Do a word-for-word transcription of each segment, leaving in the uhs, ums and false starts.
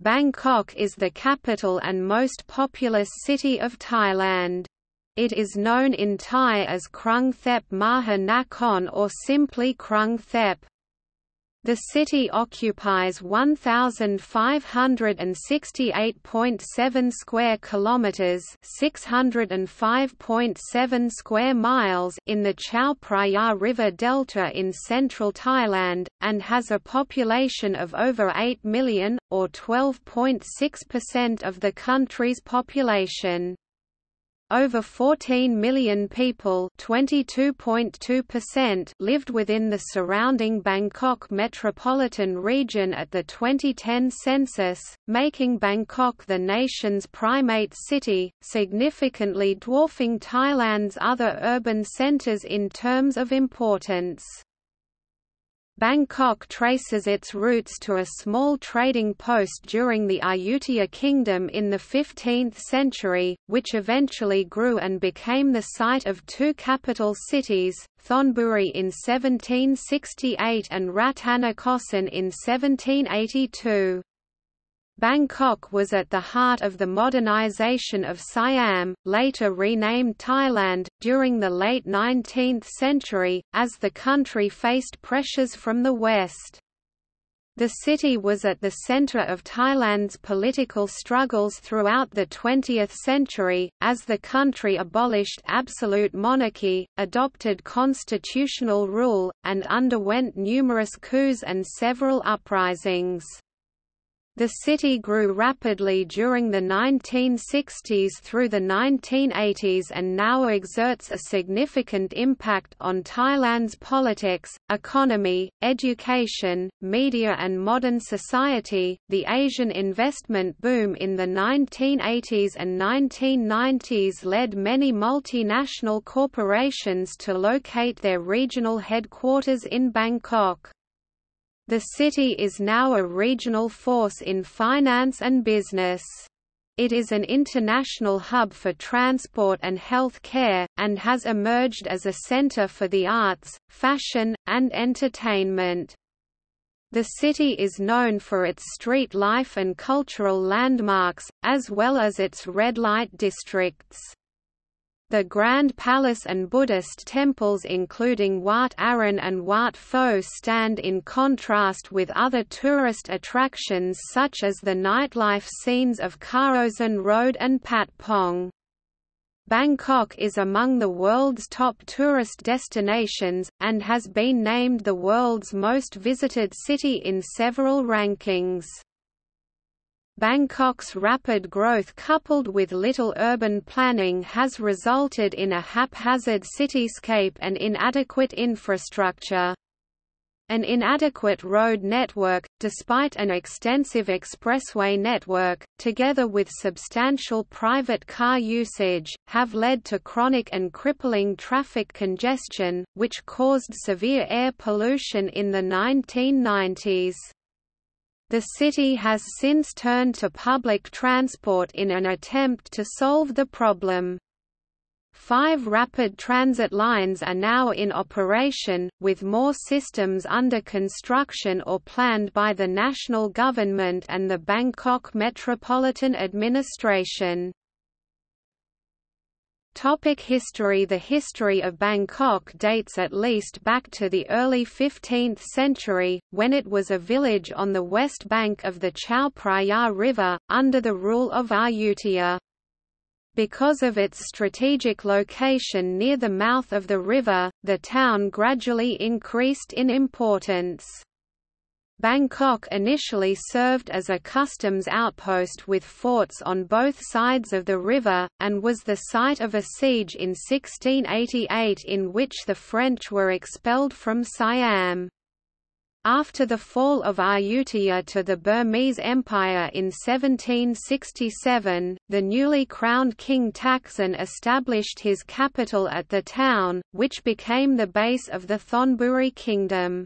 Bangkok is the capital and most populous city of Thailand. It is known in Thai as Krung Thep Maha Nakhon or simply Krung Thep. The city occupies one thousand five hundred sixty-eight point seven square kilometers, six hundred five point seven square miles in the Chao Phraya River Delta in central Thailand and has a population of over eight million or twelve point six percent of the country's population. Over fourteen million people, twenty-two point two percent, lived within the surrounding Bangkok metropolitan region at the twenty ten census, making Bangkok the nation's primate city, significantly dwarfing Thailand's other urban centers in terms of importance. Bangkok traces its roots to a small trading post during the Ayutthaya Kingdom in the fifteenth century, which eventually grew and became the site of two capital cities, Thonburi in seventeen sixty-eight and Rattanakosin in seventeen eighty-two. Bangkok was at the heart of the modernization of Siam, later renamed Thailand, during the late nineteenth century, as the country faced pressures from the West. The city was at the center of Thailand's political struggles throughout the twentieth century, as the country abolished absolute monarchy, adopted constitutional rule, and underwent numerous coups and several uprisings. The city grew rapidly during the nineteen sixties through the nineteen eighties and now exerts a significant impact on Thailand's politics, economy, education, media, and modern society. The Asian investment boom in the nineteen eighties and nineteen nineties led many multinational corporations to locate their regional headquarters in Bangkok. The city is now a regional force in finance and business. It is an international hub for transport and health care, and has emerged as a center for the arts, fashion, and entertainment. The city is known for its street life and cultural landmarks, as well as its red light districts. The Grand Palace and Buddhist temples including Wat Arun and Wat Pho stand in contrast with other tourist attractions such as the nightlife scenes of Khao San Road and Patpong. Bangkok is among the world's top tourist destinations, and has been named the world's most visited city in several rankings. Bangkok's rapid growth coupled with little urban planning has resulted in a haphazard cityscape and inadequate infrastructure. An inadequate road network, despite an extensive expressway network, together with substantial private car usage, have led to chronic and crippling traffic congestion, which caused severe air pollution in the nineteen nineties. The city has since turned to public transport in an attempt to solve the problem. Five rapid transit lines are now in operation, with more systems under construction or planned by the national government and the Bangkok Metropolitan Administration. History. The history of Bangkok dates at least back to the early fifteenth century, when it was a village on the west bank of the Chao Phraya River, under the rule of Ayutthaya. Because of its strategic location near the mouth of the river, the town gradually increased in importance. Bangkok initially served as a customs outpost with forts on both sides of the river, and was the site of a siege in sixteen eighty-eight in which the French were expelled from Siam. After the fall of Ayutthaya to the Burmese Empire in seventeen sixty-seven, the newly crowned King Taksin established his capital at the town, which became the base of the Thonburi kingdom.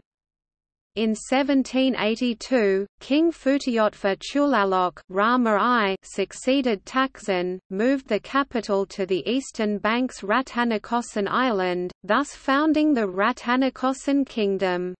In seventeen eighty-two, King Phutthayotfa Chulalok Rama the first succeeded Taksin, moved the capital to the eastern banks Rattanakosin Island, thus founding the Rattanakosin Kingdom.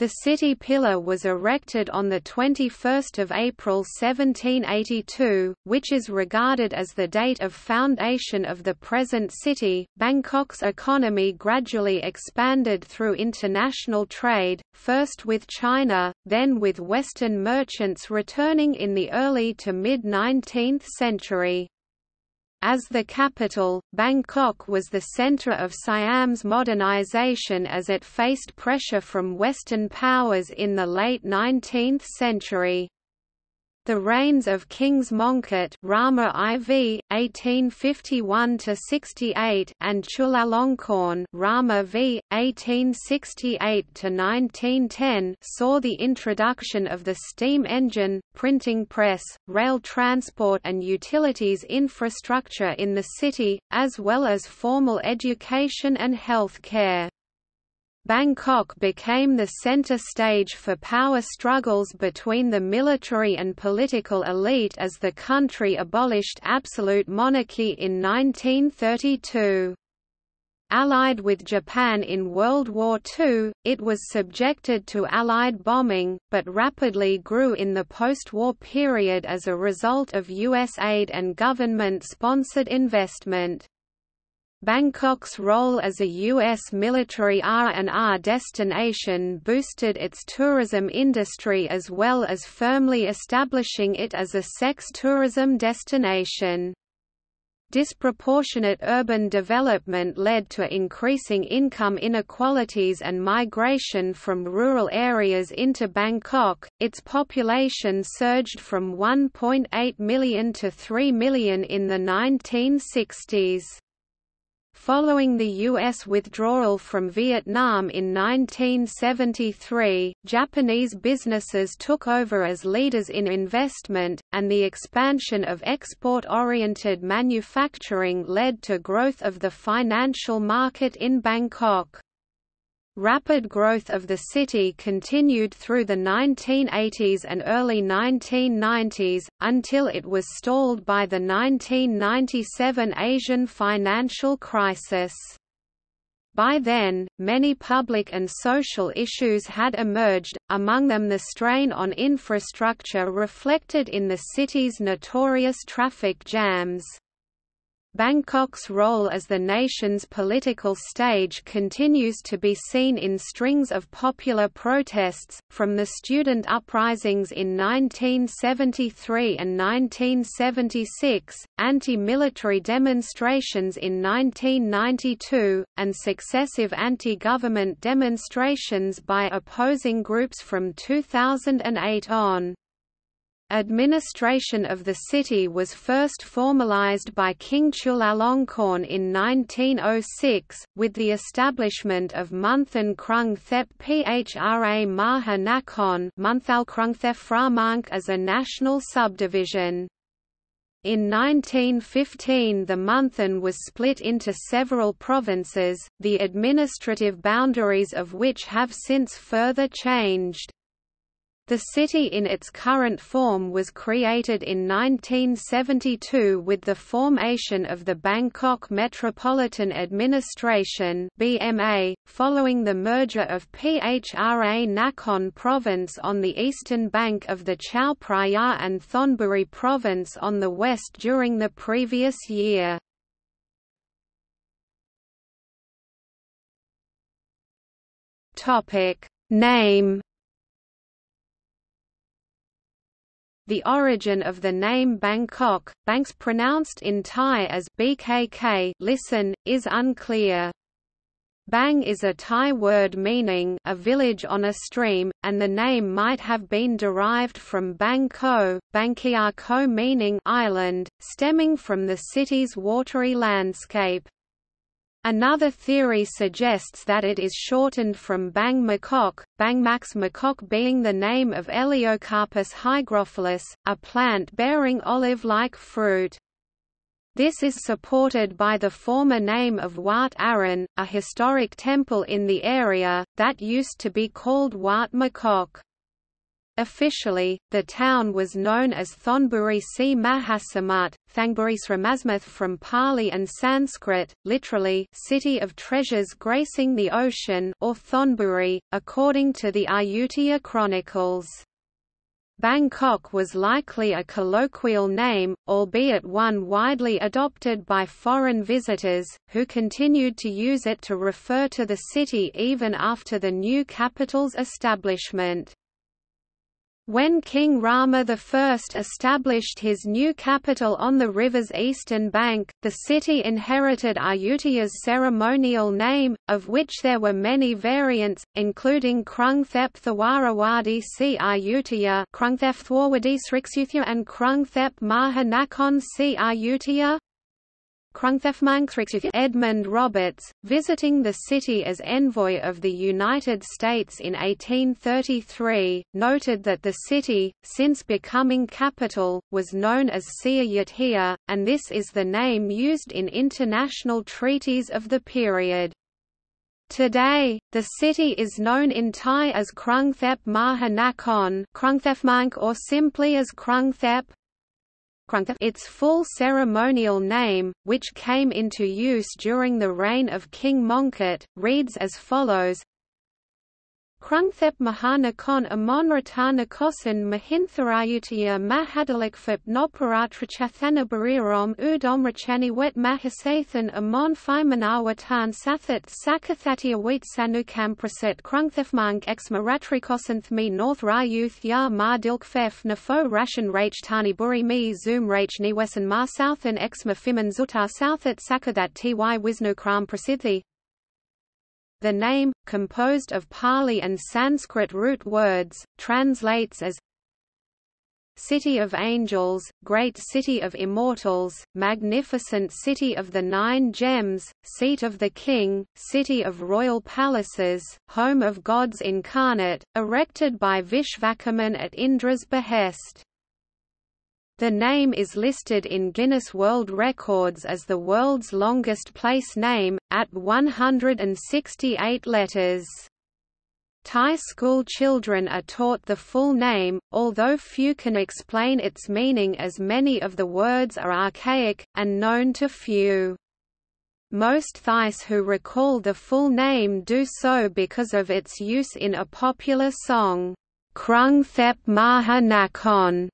The city pillar was erected on the twenty-first of April seventeen eighty-two, which is regarded as the date of foundation of the present city. Bangkok's economy gradually expanded through international trade, first with China, then with Western merchants returning in the early to mid-nineteenth century. As the capital, Bangkok was the center of Siam's modernization as it faced pressure from Western powers in the late nineteenth century. The reigns of Kings Mongkut (Rama the fourth, eighteen fifty-one to sixty-eight) and Chulalongkorn (Rama the fifth, eighteen sixty-eight to nineteen ten) saw the introduction of the steam engine, printing press, rail transport, and utilities infrastructure in the city, as well as formal education and health care. Bangkok became the center stage for power struggles between the military and political elite as the country abolished absolute monarchy in nineteen thirty-two. Allied with Japan in World War Two, it was subjected to Allied bombing, but rapidly grew in the post-war period as a result of U S aid and government-sponsored investment. Bangkok's role as a U S military R and R destination boosted its tourism industry as well as firmly establishing it as a sex tourism destination. Disproportionate urban development led to increasing income inequalities and migration from rural areas into Bangkok. Its population surged from one point eight million to three million in the nineteen sixties. Following the U S withdrawal from Vietnam in nineteen seventy-three, Japanese businesses took over as leaders in investment, and the expansion of export-oriented manufacturing led to growth of the financial market in Bangkok. Rapid growth of the city continued through the nineteen eighties and early nineteen nineties, until it was stalled by the nineteen ninety-seven Asian financial crisis. By then, many public and social issues had emerged, among them the strain on infrastructure reflected in the city's notorious traffic jams. Bangkok's role as the nation's political stage continues to be seen in strings of popular protests, from the student uprisings in nineteen seventy-three and nineteen seventy-six, anti-military demonstrations in nineteen ninety-two, and successive anti-government demonstrations by opposing groups from two thousand eight on. Administration of the city was first formalized by King Chulalongkorn in nineteen oh six, with the establishment of Munthan Krung Thep Phra Maha Nakhon as a national subdivision. In nineteen fifteen the Munthan was split into several provinces, the administrative boundaries of which have since further changed. The city in its current form was created in nineteen seventy-two with the formation of the Bangkok Metropolitan Administration (B M A), following the merger of Phra Nakhon Province on the eastern bank of the Chao Phraya and Thonburi Province on the west during the previous year. Topic: Name. The origin of the name Bangkok, Banks pronounced in Thai as B K K, listen, is unclear. Bang is a Thai word meaning a village on a stream, and the name might have been derived from Bang Ko, Bangkia Ko meaning island, stemming from the city's watery landscape. Another theory suggests that it is shortened from Bang Makok, Bangmax Makok being the name of Eleocarpus hygrophilus, a plant bearing olive-like fruit. This is supported by the former name of Wat Arun, a historic temple in the area, that used to be called Wat Makok. Officially, the town was known as Thonburi si Mahasamat, Thangburisramasmath from Pali and Sanskrit, literally "city of treasures gracing the ocean" or Thonburi, according to the Ayutthaya chronicles. Bangkok was likely a colloquial name, albeit one widely adopted by foreign visitors, who continued to use it to refer to the city even after the new capital's establishment. When King Rama the First established his new capital on the river's eastern bank, the city inherited Ayutthya's ceremonial name, of which there were many variants, including Krung Thep Thawarawadi si Ayutthaya, Krung Thep Thawaradisriksuthya, and Krung Thep Maha Nakhon si Ayutthaya. Edmund Roberts, visiting the city as envoy of the United States in eighteen thirty-three, noted that the city, since becoming capital, was known as Sia Yathia, and this is the name used in international treaties of the period. Today, the city is known in Thai as Krung Thep Maha Nakhon, Krung Thep Mank, or simply as Krung Thep. Its full ceremonial name, which came into use during the reign of King Mongkut, reads as follows: Krung Thep Maha Nakhon Amon Rattanakosin Mahintharayutthaya Mahadalakfep Noparatrachathanabarirom Udomrachani Wet Mahasathan Amon Phimanawatan Sathat Sakathatia Wheat Sanukampraset Krung Thep Mank Ex Maratrikosanthmi North Rayuthya Ma Dilkfef Nafo Rashan Rach Taniburi Mi Zoom Rach Niwesan Ma Southan Ex Mafiman Zutar Southat Sakathat Ty Wisnukram Prasiddhi. The name, composed of Pali and Sanskrit root words, translates as City of Angels, Great City of Immortals, Magnificent City of the Nine Gems, Seat of the King, City of Royal Palaces, Home of Gods Incarnate, erected by Vishvakarman at Indra's behest. The name is listed in Guinness World Records as the world's longest place name, at one hundred sixty-eight letters. Thai school children are taught the full name, although few can explain its meaning as many of the words are archaic, and known to few. Most Thais who recall the full name do so because of its use in a popular song, Krung Thep Maha Nakhon,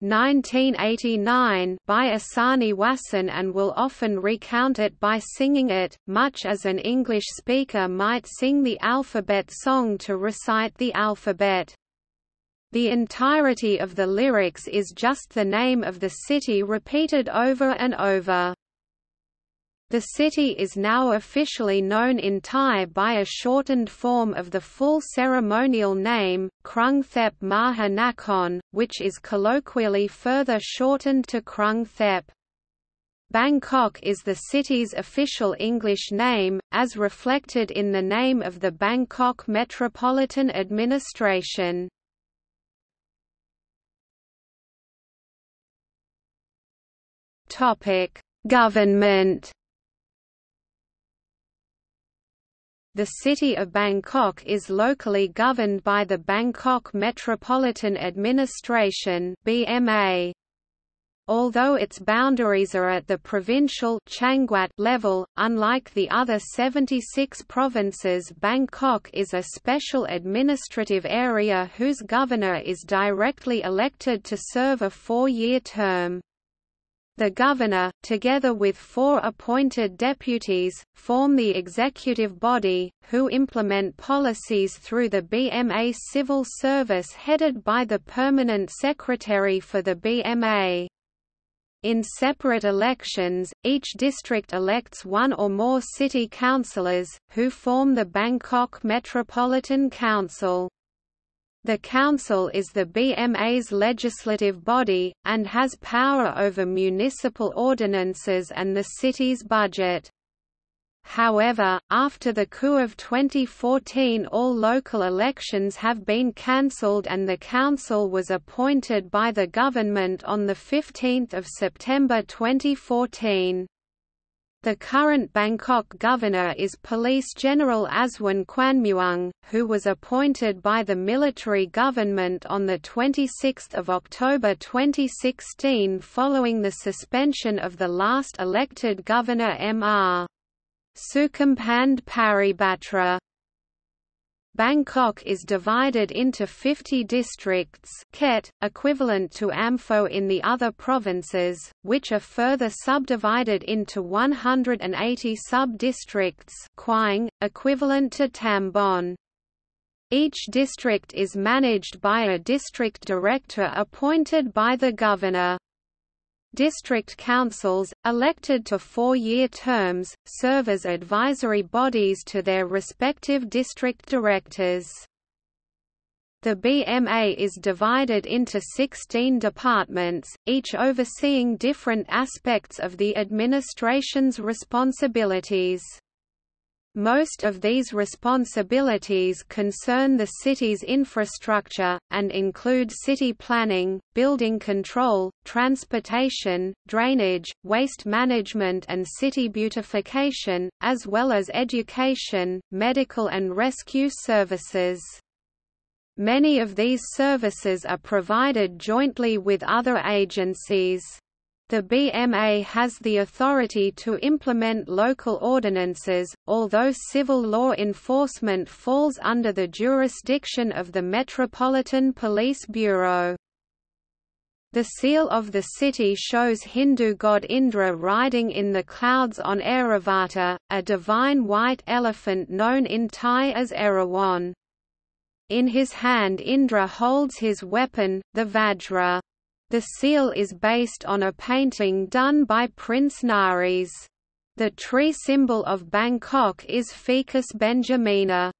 nineteen eighty-nine, by Asani Wasan, and will often recount it by singing it, much as an English speaker might sing the alphabet song to recite the alphabet. The entirety of the lyrics is just the name of the city repeated over and over. The city is now officially known in Thai by a shortened form of the full ceremonial name, Krung Thep Maha Nakhon, which is colloquially further shortened to Krung Thep. Bangkok is the city's official English name, as reflected in the name of the Bangkok Metropolitan Administration. Government. The city of Bangkok is locally governed by the Bangkok Metropolitan Administration (B M A). Although its boundaries are at the provincial (Changwat) level, unlike the other seventy-six provinces, Bangkok is a special administrative area whose governor is directly elected to serve a four-year term. The governor, together with four appointed deputies, form the executive body, who implement policies through the B M A civil service headed by the permanent secretary for the B M A. In separate elections, each district elects one or more city councillors, who form the Bangkok Metropolitan Council. The council is the B M A's legislative body, and has power over municipal ordinances and the city's budget. However, after the coup of twenty fourteen, all local elections have been cancelled and the council was appointed by the government on the fifteenth of September twenty fourteen. The current Bangkok governor is Police General Aswan Kwanmuang, who was appointed by the military government on the twenty-sixth of October twenty sixteen following the suspension of the last elected governor M R Sukhumvit Paribatra. Bangkok is divided into fifty districts, Ket, equivalent to A M P H O in the other provinces, which are further subdivided into one hundred eighty sub-districts, Quang, equivalent to Tambon. Each district is managed by a district director appointed by the governor. District councils, elected to four-year terms, serve as advisory bodies to their respective district directors. The B M A is divided into sixteen departments, each overseeing different aspects of the administration's responsibilities. Most of these responsibilities concern the city's infrastructure, and include city planning, building control, transportation, drainage, waste management and city beautification, as well as education, medical and rescue services. Many of these services are provided jointly with other agencies. The B M A has the authority to implement local ordinances, although civil law enforcement falls under the jurisdiction of the Metropolitan Police Bureau. The seal of the city shows Hindu god Indra riding in the clouds on Airavata, a divine white elephant known in Thai as Erawan. In his hand Indra holds his weapon, the Vajra. The seal is based on a painting done by Prince Nares. The tree symbol of Bangkok is Ficus benjamina.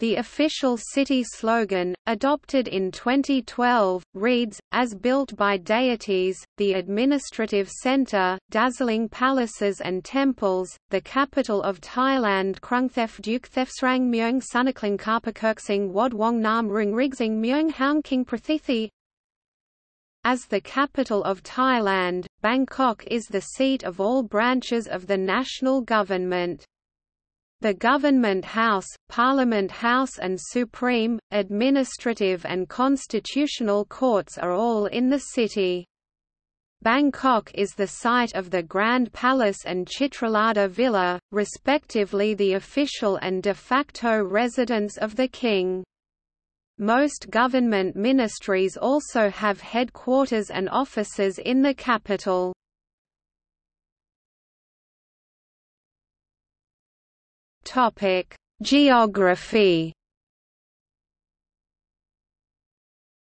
The official city slogan, adopted in twenty twelve, reads, "As built by deities, the administrative center, dazzling palaces and temples, the capital of Thailand Krung Thep Dukthepsrang Myung Sunakling Karpakirksing Wad Wong Nam Rungrigsing Myung Haung King Prathithi." As the capital of Thailand, Bangkok is the seat of all branches of the national government. The Government House, Parliament House and Supreme, Administrative and Constitutional Courts are all in the city. Bangkok is the site of the Grand Palace and Chitralada Villa, respectively the official and de facto residence of the King. Most government ministries also have headquarters and offices in the capital. Topic: Geography.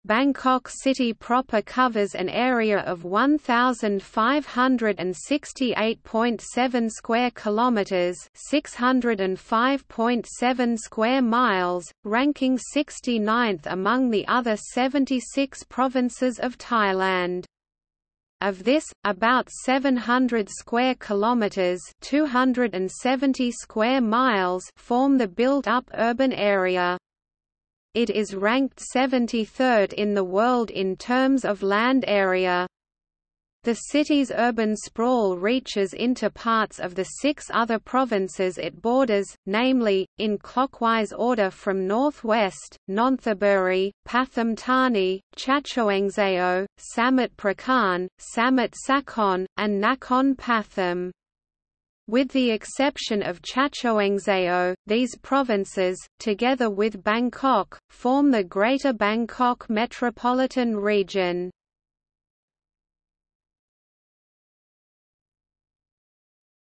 Bangkok City proper covers an area of one thousand five hundred sixty-eight point seven square kilometers, six hundred five point seven square miles, ranking sixty-ninth among the other seventy-six provinces of Thailand. Of this, about seven hundred square kilometers, two hundred seventy square miles form the built-up urban area. It is ranked seventy-third in the world in terms of land area. The city's urban sprawl reaches into parts of the six other provinces it borders, namely, in clockwise order from northwest, Nonthaburi, Pathumthani, Chachoengseo, Samut Prakan, Samut Sakhon, and Nakhon Pathum. With the exception of Chachoengseo, these provinces, together with Bangkok, form the Greater Bangkok Metropolitan Region.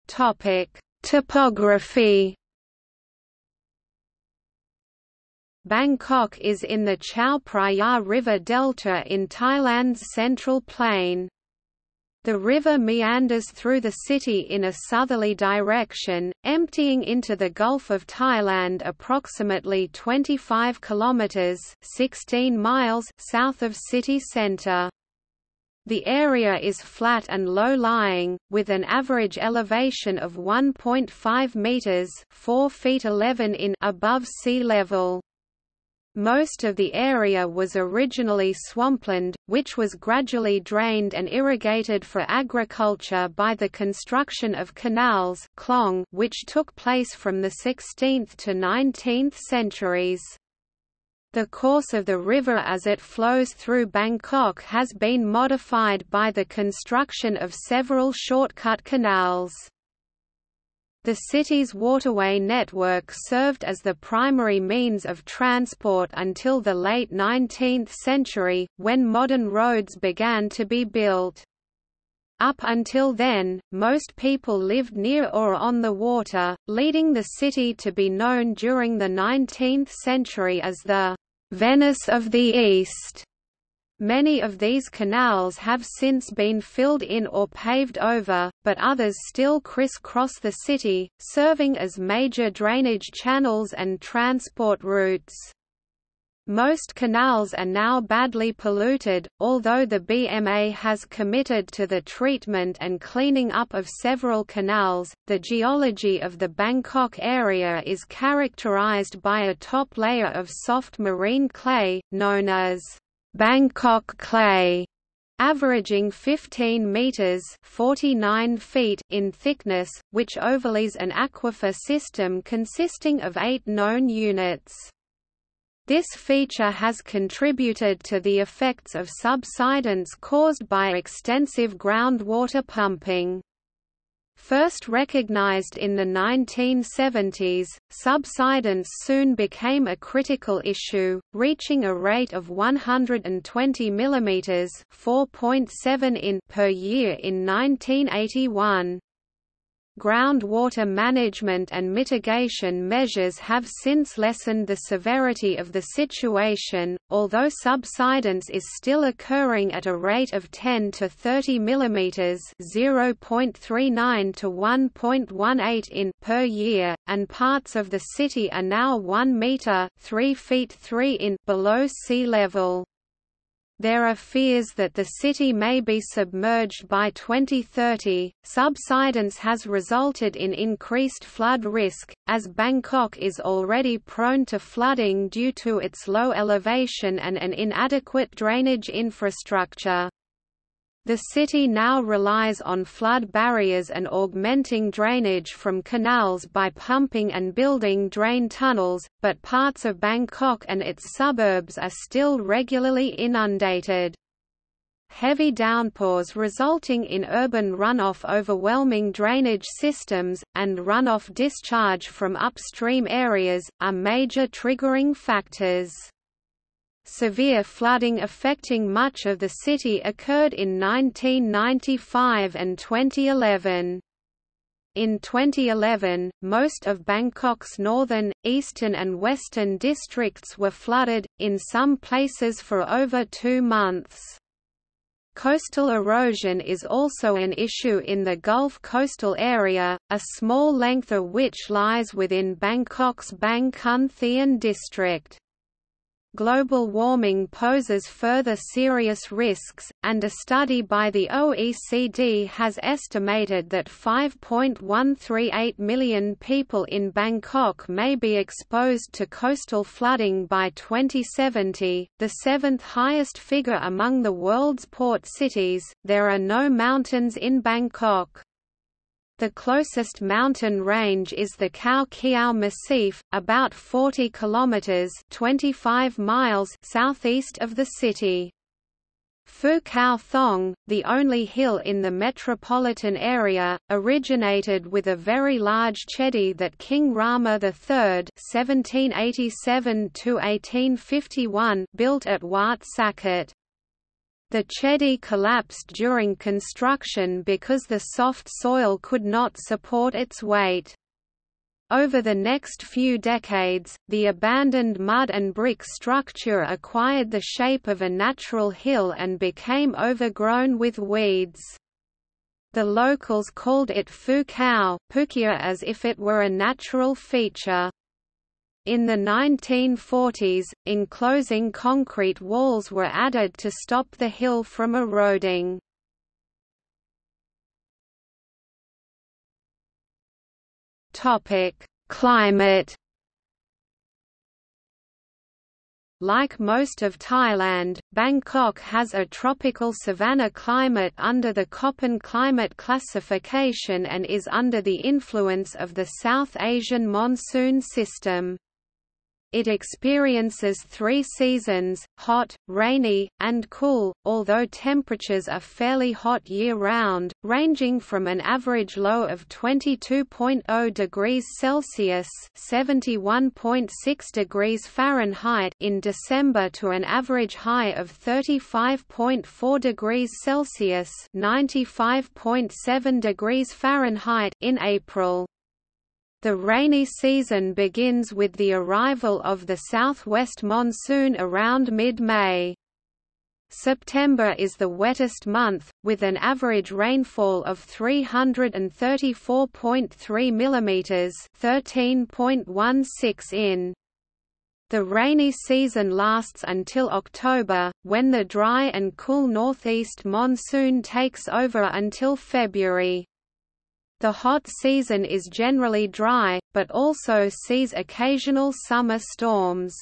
Topic: Topography. Bangkok is in the Chao Phraya River Delta in Thailand's Central Plain. The river meanders through the city in a southerly direction, emptying into the Gulf of Thailand approximately twenty-five kilometers (sixteen miles) south of city center. The area is flat and low-lying, with an average elevation of one point five meters (four feet eleven in) above sea level. Most of the area was originally swampland, which was gradually drained and irrigated for agriculture by the construction of canals, khlong, which took place from the sixteenth to nineteenth centuries. The course of the river as it flows through Bangkok has been modified by the construction of several shortcut canals. The city's waterway network served as the primary means of transport until the late nineteenth century, when modern roads began to be built. Up until then, most people lived near or on the water, leading the city to be known during the nineteenth century as the Venice of the East. Many of these canals have since been filled in or paved over, but others still criss-cross the city, serving as major drainage channels and transport routes. Most canals are now badly polluted, although the B M A has committed to the treatment and cleaning up of several canals. The geology of the Bangkok area is characterized by a top layer of soft marine clay, known as Bangkok clay, averaging fifteen meters (forty-nine feet) in thickness, which overlays an aquifer system consisting of eight known units. This feature has contributed to the effects of subsidence caused by extensive groundwater pumping. First recognized in the nineteen seventies, subsidence soon became a critical issue, reaching a rate of one hundred twenty millimeters (four point seven inches) per year in nineteen eighty-one. Groundwater management and mitigation measures have since lessened the severity of the situation, although subsidence is still occurring at a rate of ten to thirty millimeters (zero point three nine to one point one eight inches) per year, and parts of the city are now one meter (three feet three inches) below sea level. There are fears that the city may be submerged by twenty thirty. Subsidence has resulted in increased flood risk, as Bangkok is already prone to flooding due to its low elevation and an inadequate drainage infrastructure. The city now relies on flood barriers and augmenting drainage from canals by pumping and building drain tunnels, but parts of Bangkok and its suburbs are still regularly inundated. Heavy downpours resulting in urban runoff overwhelming drainage systems, and runoff discharge from upstream areas, are major triggering factors. Severe flooding affecting much of the city occurred in nineteen ninety-five and twenty eleven. In twenty eleven, most of Bangkok's northern, eastern, and western districts were flooded, in some places for over two months. Coastal erosion is also an issue in the Gulf Coastal Area, a small length of which lies within Bangkok's Bang-kun Thean district. Global warming poses further serious risks, and a study by the O E C D has estimated that five point one three eight million people in Bangkok may be exposed to coastal flooding by twenty seventy, the seventh highest figure among the world's port cities. There are no mountains in Bangkok. The closest mountain range is the Khao Kiao Massif, about forty kilometers (twenty-five miles) southeast of the city. Phu Khao Thong, the only hill in the metropolitan area, originated with a very large chedi that King Rama the third (seventeen eighty-seven to eighteen fifty-one) built at Wat Saket. The chedi collapsed during construction because the soft soil could not support its weight. Over the next few decades, the abandoned mud and brick structure acquired the shape of a natural hill and became overgrown with weeds. The locals called it Phu Khao, Pukia, as if it were a natural feature. In the nineteen forties, enclosing concrete walls were added to stop the hill from eroding. Climate Like most of Thailand, Bangkok has a tropical savanna climate under the Köppen climate classification and is under the influence of the South Asian monsoon system. It experiences three seasons, hot, rainy, and cool, although temperatures are fairly hot year-round, ranging from an average low of twenty-two point zero degrees Celsius (seventy-one point six degrees Fahrenheit) in December to an average high of thirty-five point four degrees Celsius (ninety-five point seven degrees Fahrenheit) in April. The rainy season begins with the arrival of the southwest monsoon around mid-May. September is the wettest month, with an average rainfall of three hundred thirty-four point three mm (thirteen point one six in). The rainy season lasts until October, when the dry and cool northeast monsoon takes over until February. The hot season is generally dry, but also sees occasional summer storms.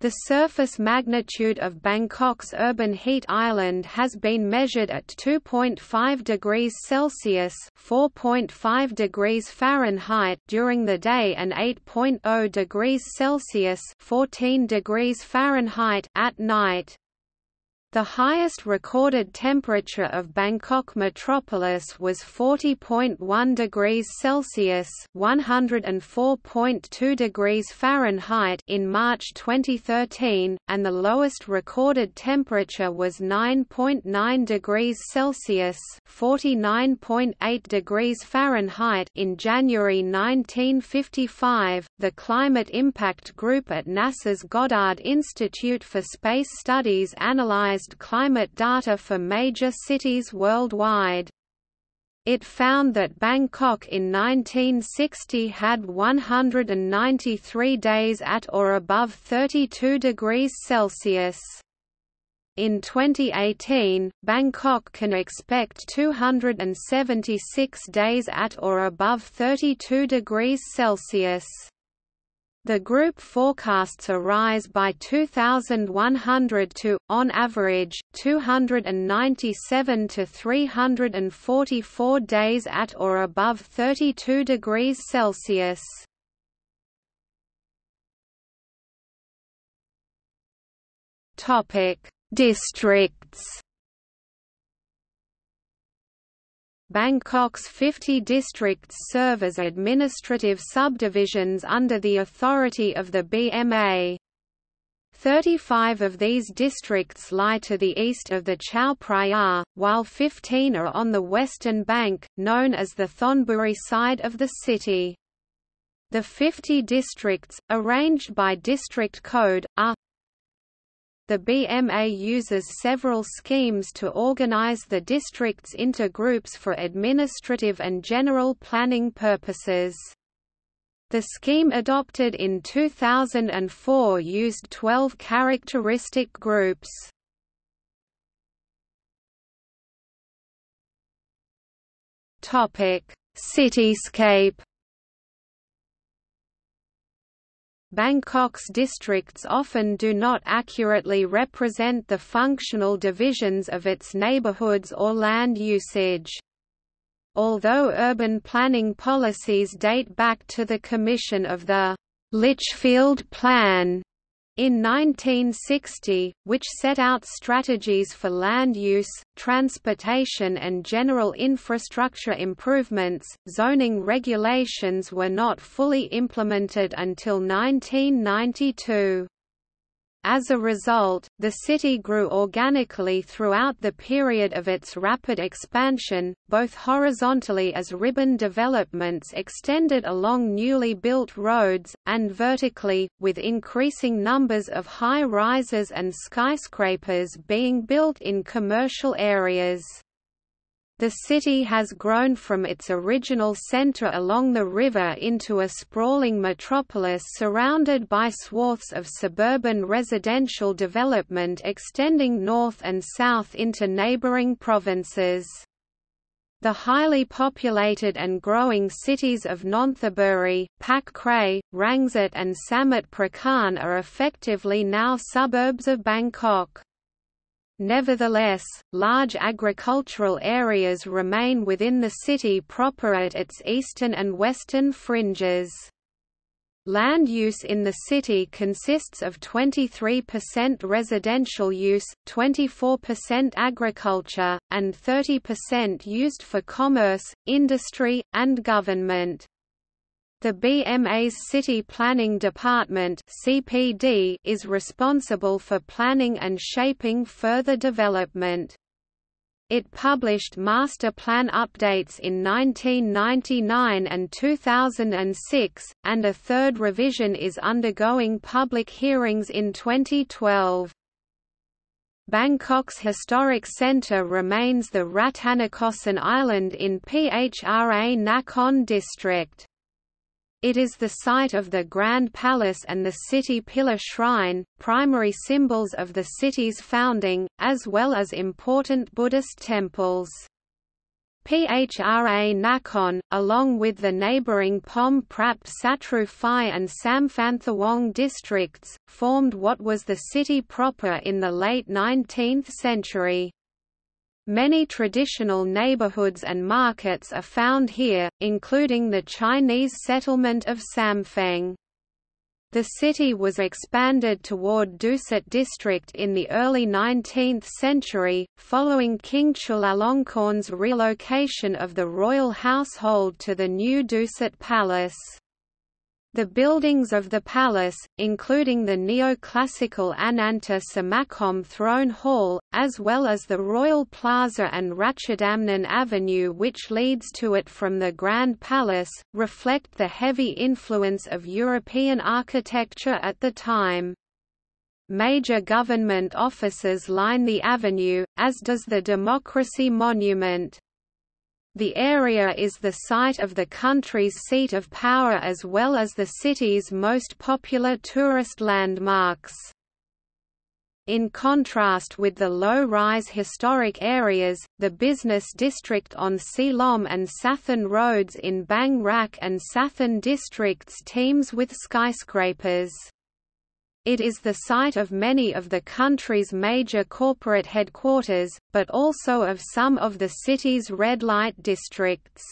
The surface magnitude of Bangkok's urban heat island has been measured at two point five degrees Celsius (four point five degrees Fahrenheit) during the day and eight point zero degrees Celsius (fourteen degrees Fahrenheit) at night. The highest recorded temperature of Bangkok metropolis was forty point one degrees Celsius (one hundred four point two degrees Fahrenheit) in March twenty thirteen, and the lowest recorded temperature was nine point nine degrees Celsius (forty-nine point eight degrees Fahrenheit) in January nineteen fifty-five. The Climate Impact Group at NASA's Goddard Institute for Space Studies analyzed climate data for major cities worldwide. It found that Bangkok in nineteen sixty had one hundred ninety-three days at or above thirty-two degrees Celsius. In twenty eighteen, Bangkok can expect two hundred seventy-six days at or above thirty-two degrees Celsius. The group forecasts a rise by two thousand one hundred to, on average, two hundred ninety-seven to three hundred forty-four days at or above thirty-two degrees Celsius. Districts. Bangkok's fifty districts serve as administrative subdivisions under the authority of the B M A. thirty-five of these districts lie to the east of the Chao Phraya, while fifteen are on the western bank, known as the Thonburi side of the city. The fifty districts, arranged by district code, are. The B M A uses several schemes to organize the districts into groups for administrative and general planning purposes. The scheme adopted in two thousand four used twelve characteristic groups. Cityscape. Bangkok's districts often do not accurately represent the functional divisions of its neighborhoods or land usage. Although urban planning policies date back to the commission of the Lichfield Plan in nineteen sixty, which set out strategies for land use, transportation and general infrastructure improvements, zoning regulations were not fully implemented until nineteen ninety-two. As a result, the city grew organically throughout the period of its rapid expansion, both horizontally as ribbon developments extended along newly built roads, and vertically, with increasing numbers of high-rises and skyscrapers being built in commercial areas. The city has grown from its original center along the river into a sprawling metropolis surrounded by swaths of suburban residential development extending north and south into neighboring provinces. The highly populated and growing cities of Nonthaburi, Pak Krai, Rangsit and Samet Prakan are effectively now suburbs of Bangkok. Nevertheless, large agricultural areas remain within the city proper at its eastern and western fringes. Land use in the city consists of twenty-three percent residential use, twenty-four percent agriculture, and thirty percent used for commerce, industry, and government. The B M A's City Planning Department (C P D) is responsible for planning and shaping further development. It published master plan updates in nineteen ninety-nine and two thousand six, and a third revision is undergoing public hearings in twenty twelve. Bangkok's historic centre remains the Rattanakosin Island in Phra Nakhon district. It is the site of the Grand Palace and the City Pillar Shrine, primary symbols of the city's founding, as well as important Buddhist temples. Phra Nakhon, along with the neighbouring Phom Prat Satru Phai and Samphanthawong districts, formed what was the city proper in the late nineteenth century. Many traditional neighborhoods and markets are found here, including the Chinese settlement of Samphang. The city was expanded toward Dusit district in the early nineteenth century, following King Chulalongkorn's relocation of the royal household to the new Dusit Palace. The buildings of the palace, including the neoclassical Ananta Samakom Throne Hall, as well as the Royal Plaza and Ratchadamnan Avenue which leads to it from the Grand Palace, reflect the heavy influence of European architecture at the time. Major government offices line the avenue, as does the Democracy Monument. The area is the site of the country's seat of power as well as the city's most popular tourist landmarks. In contrast with the low-rise historic areas, the business district on Silom and Sathorn roads in Bang Rak and Sathorn districts teems with skyscrapers. It is the site of many of the country's major corporate headquarters, but also of some of the city's red light districts.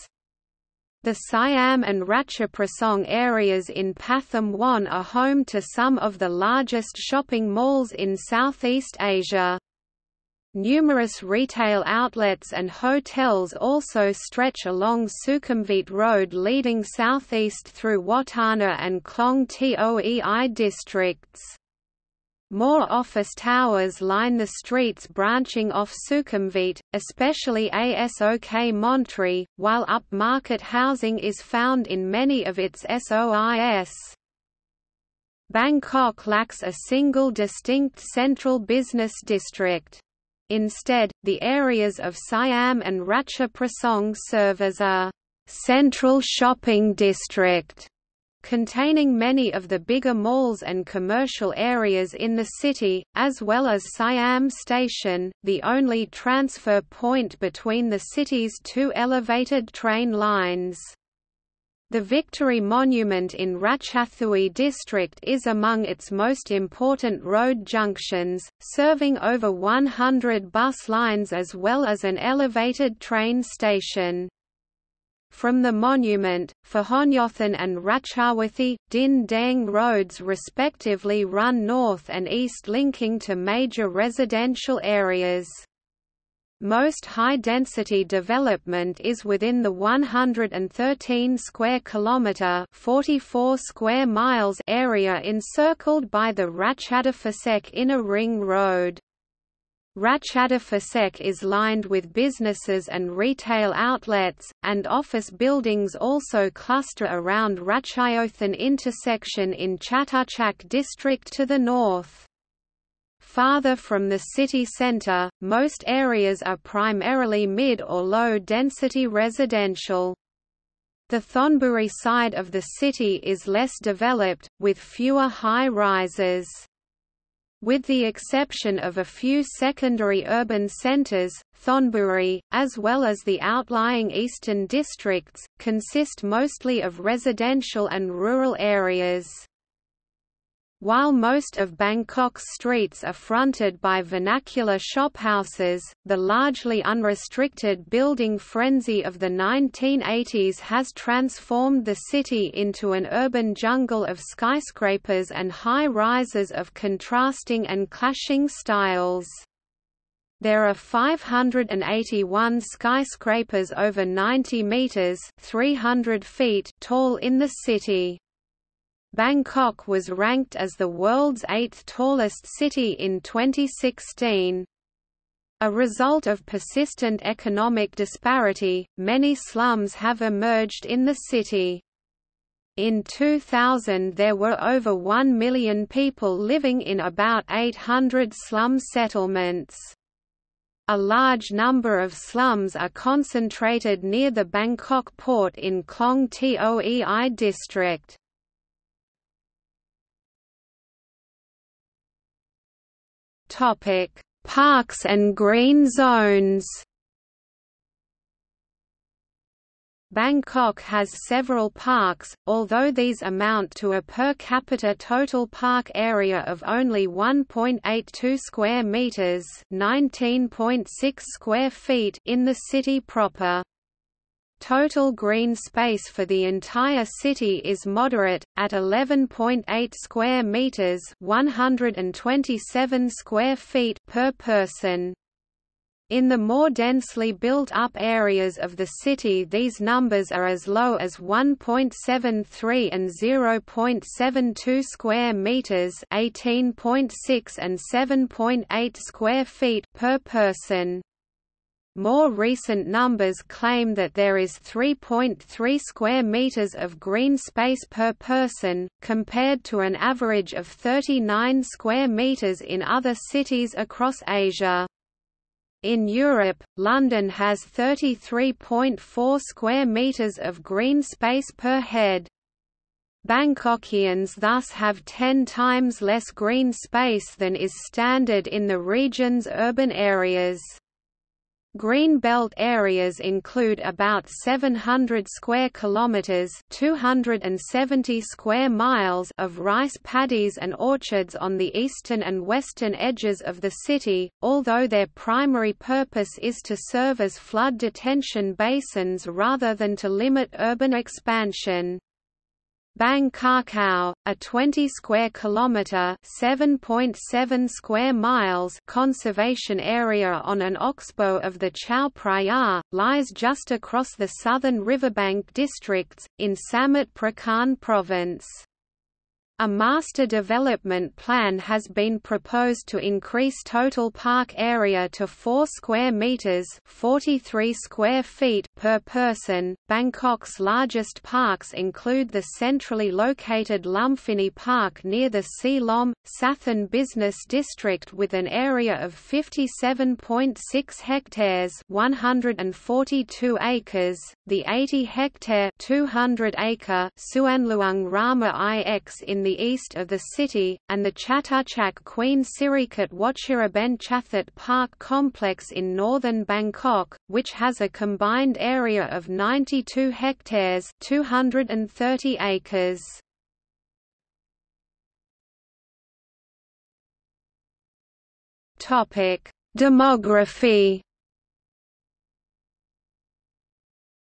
The Siam and Ratchaprasong areas in Pathum Wan are home to some of the largest shopping malls in Southeast Asia. Numerous retail outlets and hotels also stretch along Sukhumvit Road leading southeast through Watana and Khlong Toei districts. More office towers line the streets branching off Sukhumvit, especially ASOK Monterey, while upmarket housing is found in many of its S O Is. Bangkok lacks a single distinct central business district. Instead, the areas of Siam and Ratchaprasong serve as a central shopping district, containing many of the bigger malls and commercial areas in the city, as well as Siam Station, the only transfer point between the city's two elevated train lines. The Victory Monument in Ratchathoi district is among its most important road junctions, serving over one hundred bus lines as well as an elevated train station. From the monument, Phahonyothan and Ratchawathi, Din Dang roads respectively run north and east linking to major residential areas. Most high-density development is within the one hundred thirteen square kilometre (forty-four square miles) area encircled by the Ratchadafasek Inner Ring Road. Ratchadafasek is lined with businesses and retail outlets, and office buildings also cluster around Ratchaothon intersection in Chatuchak district to the north. Farther from the city centre, most areas are primarily mid- or low-density residential. The Thonburi side of the city is less developed, with fewer high-rises. With the exception of a few secondary urban centres, Thonburi, as well as the outlying eastern districts, consist mostly of residential and rural areas. While most of Bangkok's streets are fronted by vernacular shophouses, the largely unrestricted building frenzy of the nineteen eighties has transformed the city into an urban jungle of skyscrapers and high-rises of contrasting and clashing styles. There are five hundred eighty-one skyscrapers over ninety meters (three hundred feet) tall in the city. Bangkok was ranked as the world's eighth tallest city in twenty sixteen. A result of persistent economic disparity, many slums have emerged in the city. In two thousand there were over one million people living in about eight hundred slum settlements. A large number of slums are concentrated near the Bangkok port in Khlong Toei district. Topic: Parks and green zones. Bangkok has several parks, although these amount to a per capita total park area of only one point eight two square meters, nineteen point six square feet in the city proper. Total green space for the entire city is moderate, at eleven point eight square meters (one hundred twenty-seven square feet) per person. In the more densely built-up areas of the city, these numbers are as low as one point seven three and zero point seven two square meters (eighteen point six and seven point eight square feet) per person. More recent numbers claim that there is three point three square meters of green space per person, compared to an average of thirty-nine square meters in other cities across Asia. In Europe, London has thirty-three point four square meters of green space per head. Bangkokians thus have ten times less green space than is standard in the region's urban areas. Green belt areas include about seven hundred square kilometers, two hundred seventy square miles of rice paddies and orchards on the eastern and western edges of the city, although their primary purpose is to serve as flood detention basins rather than to limit urban expansion. Bangkakau, a twenty square kilometer, seven point seven square miles conservation area on an oxbow of the Chao Phraya, lies just across the southern riverbank districts in Samet Prakan province. A master development plan has been proposed to increase total park area to four square meters, forty-three square feet per person. Bangkok's largest parks include the centrally located Lumphini Park near the Silom, Sathorn business district with an area of fifty-seven point six hectares, one hundred forty-two acres, the eighty hectare, two hundred acre Suanluang Rama four in the east of the city, and the Chatuchak Queen Sirikit Wachiraben Chathat Park complex in northern Bangkok, which has a combined area of ninety-two hectares, two hundred thirty acres. Topic: Demography.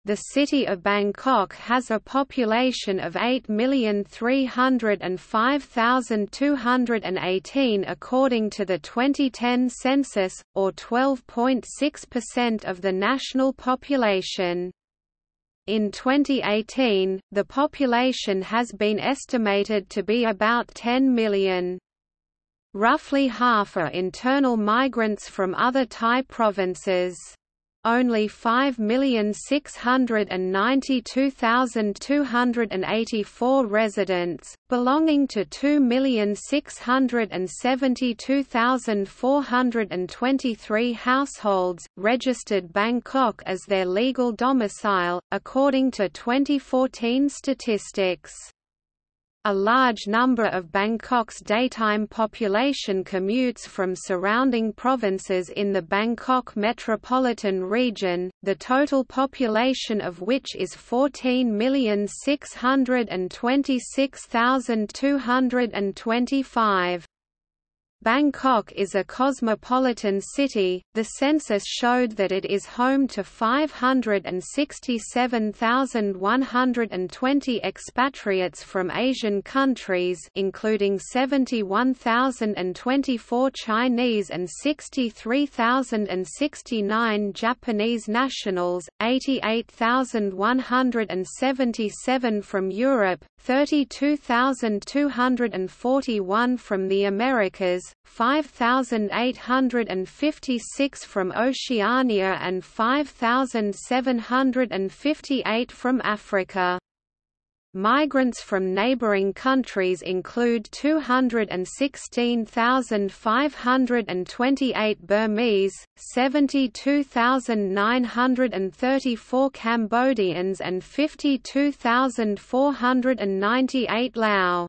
The city of Bangkok has a population of eight million three hundred five thousand two hundred eighteen according to the twenty ten census, or twelve point six percent of the national population. In twenty eighteen, the population has been estimated to be about ten million. Roughly half are internal migrants from other Thai provinces. Only five million six hundred ninety-two thousand two hundred eighty-four residents, belonging to two million six hundred seventy-two thousand four hundred twenty-three households, registered Bangkok as their legal domicile, according to twenty fourteen statistics. A large number of Bangkok's daytime population commutes from surrounding provinces in the Bangkok metropolitan region, the total population of which is fourteen million six hundred twenty-six thousand two hundred twenty-five. Bangkok is a cosmopolitan city. The census showed that it is home to five hundred sixty-seven thousand one hundred twenty expatriates from Asian countries, including seventy-one thousand twenty-four Chinese and sixty-three thousand sixty-nine Japanese nationals, eighty-eight thousand one hundred seventy-seven from Europe, thirty-two thousand two hundred forty-one from the Americas, five thousand eight hundred fifty-six from Oceania and five thousand seven hundred fifty-eight from Africa. Migrants from neighboring countries include two hundred sixteen thousand five hundred twenty-eight Burmese, seventy-two thousand nine hundred thirty-four Cambodians and fifty-two thousand four hundred ninety-eight Lao.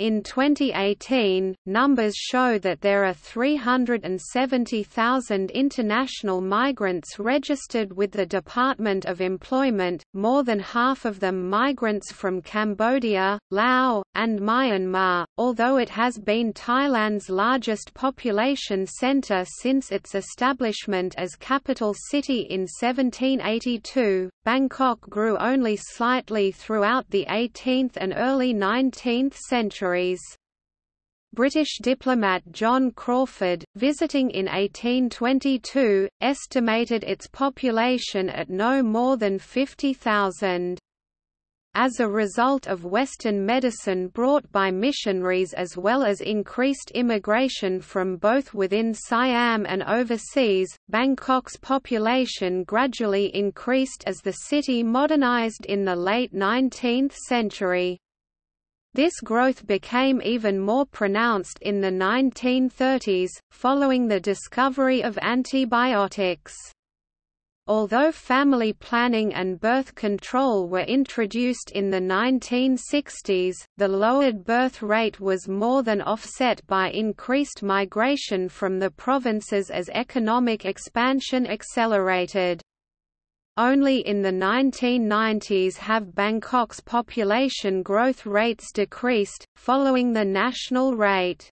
In twenty eighteen, numbers show that there are three hundred seventy thousand international migrants registered with the Department of Employment, more than half of them migrants from Cambodia, Laos, and Myanmar, although it has been Thailand's largest population centre since its establishment as capital city in seventeen eighty-two. Bangkok grew only slightly throughout the eighteenth and early nineteenth centuries. British diplomat John Crawford, visiting in eighteen twenty-two, estimated its population at no more than fifty thousand. As a result of Western medicine brought by missionaries as well as increased immigration from both within Siam and overseas, Bangkok's population gradually increased as the city modernized in the late nineteenth century. This growth became even more pronounced in the nineteen thirties, following the discovery of antibiotics. Although family planning and birth control were introduced in the nineteen sixties, the lowered birth rate was more than offset by increased migration from the provinces as economic expansion accelerated. Only in the nineteen nineties have Bangkok's population growth rates decreased, following the national rate.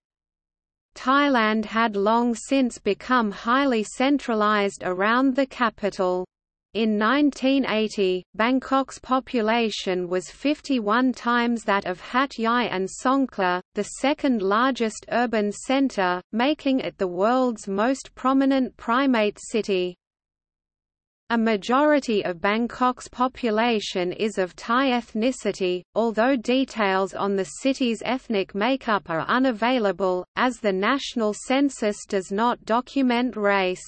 Thailand had long since become highly centralized around the capital. In nineteen eighty, Bangkok's population was fifty-one times that of Hat Yai and Songkhla, the second largest urban center, making it the world's most prominent primate city. A majority of Bangkok's population is of Thai ethnicity, although details on the city's ethnic makeup are unavailable, as the national census does not document race.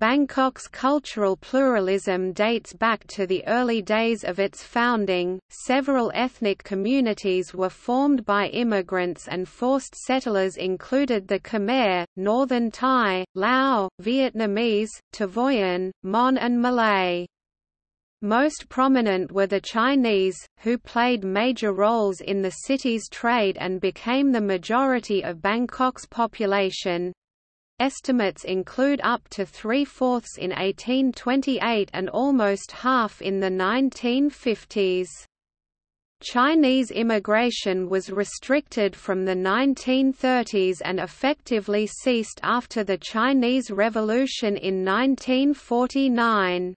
Bangkok's cultural pluralism dates back to the early days of its founding. Several ethnic communities were formed by immigrants, and forced settlers included the Khmer, Northern Thai, Lao, Vietnamese, Tavoyan, Mon, and Malay. Most prominent were the Chinese, who played major roles in the city's trade and became the majority of Bangkok's population. Estimates include up to three-fourths in eighteen twenty-eight and almost half in the nineteen fifties. Chinese immigration was restricted from the nineteen thirties and effectively ceased after the Chinese Revolution in nineteen forty-nine.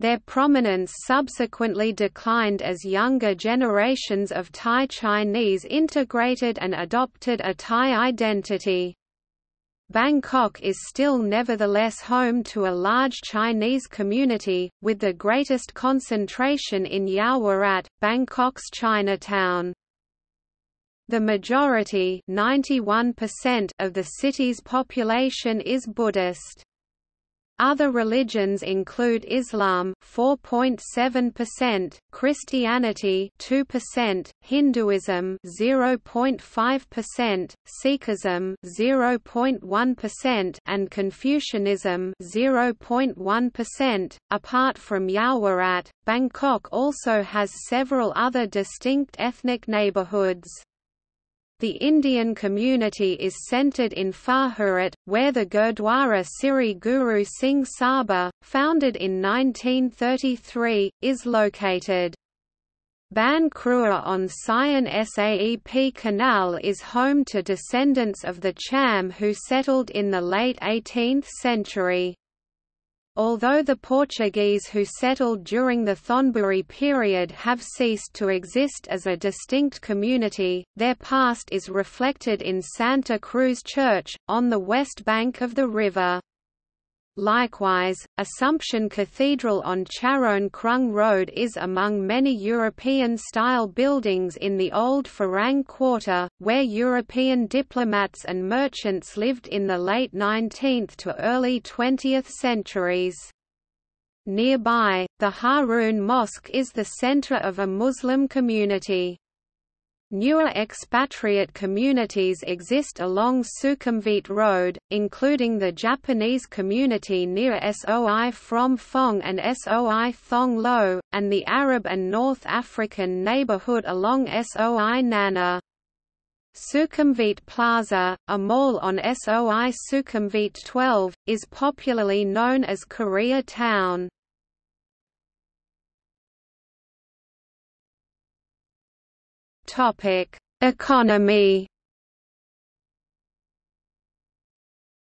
Their prominence subsequently declined as younger generations of Thai Chinese integrated and adopted a Thai identity. Bangkok is still nevertheless home to a large Chinese community, with the greatest concentration in Yaowarat, Bangkok's Chinatown. The majority (ninety-one percent) of the city's population is Buddhist. Other religions include Islam four point seven percent, Christianity two percent, Hinduism zero point five percent, Sikhism zero point one percent and Confucianism zero point one percent. Apart from Yaowarat, Bangkok also has several other distinct ethnic neighborhoods. The Indian community is centered in Phrahat, where the Gurdwara Siri Guru Singh Sabha, founded in nineteen thirty-three, is located. Ban Krua on Saen Saep Canal is home to descendants of the Cham who settled in the late eighteenth century. Although the Portuguese who settled during the Thonburi period have ceased to exist as a distinct community, their past is reflected in Santa Cruz Church, on the west bank of the river. Likewise, Assumption Cathedral on Charoen Krung Road is among many European-style buildings in the old Farang Quarter, where European diplomats and merchants lived in the late nineteenth to early twentieth centuries. Nearby, the Harun Mosque is the center of a Muslim community. Newer expatriate communities exist along Sukhumvit Road, including the Japanese community near Soi Phrom Phong and Soi Thong Lo, and the Arab and North African neighborhood along Soi Nana. Sukhumvit Plaza, a mall on Soi Sukhumvit twelve, is popularly known as Korea Town. Topic: Economy.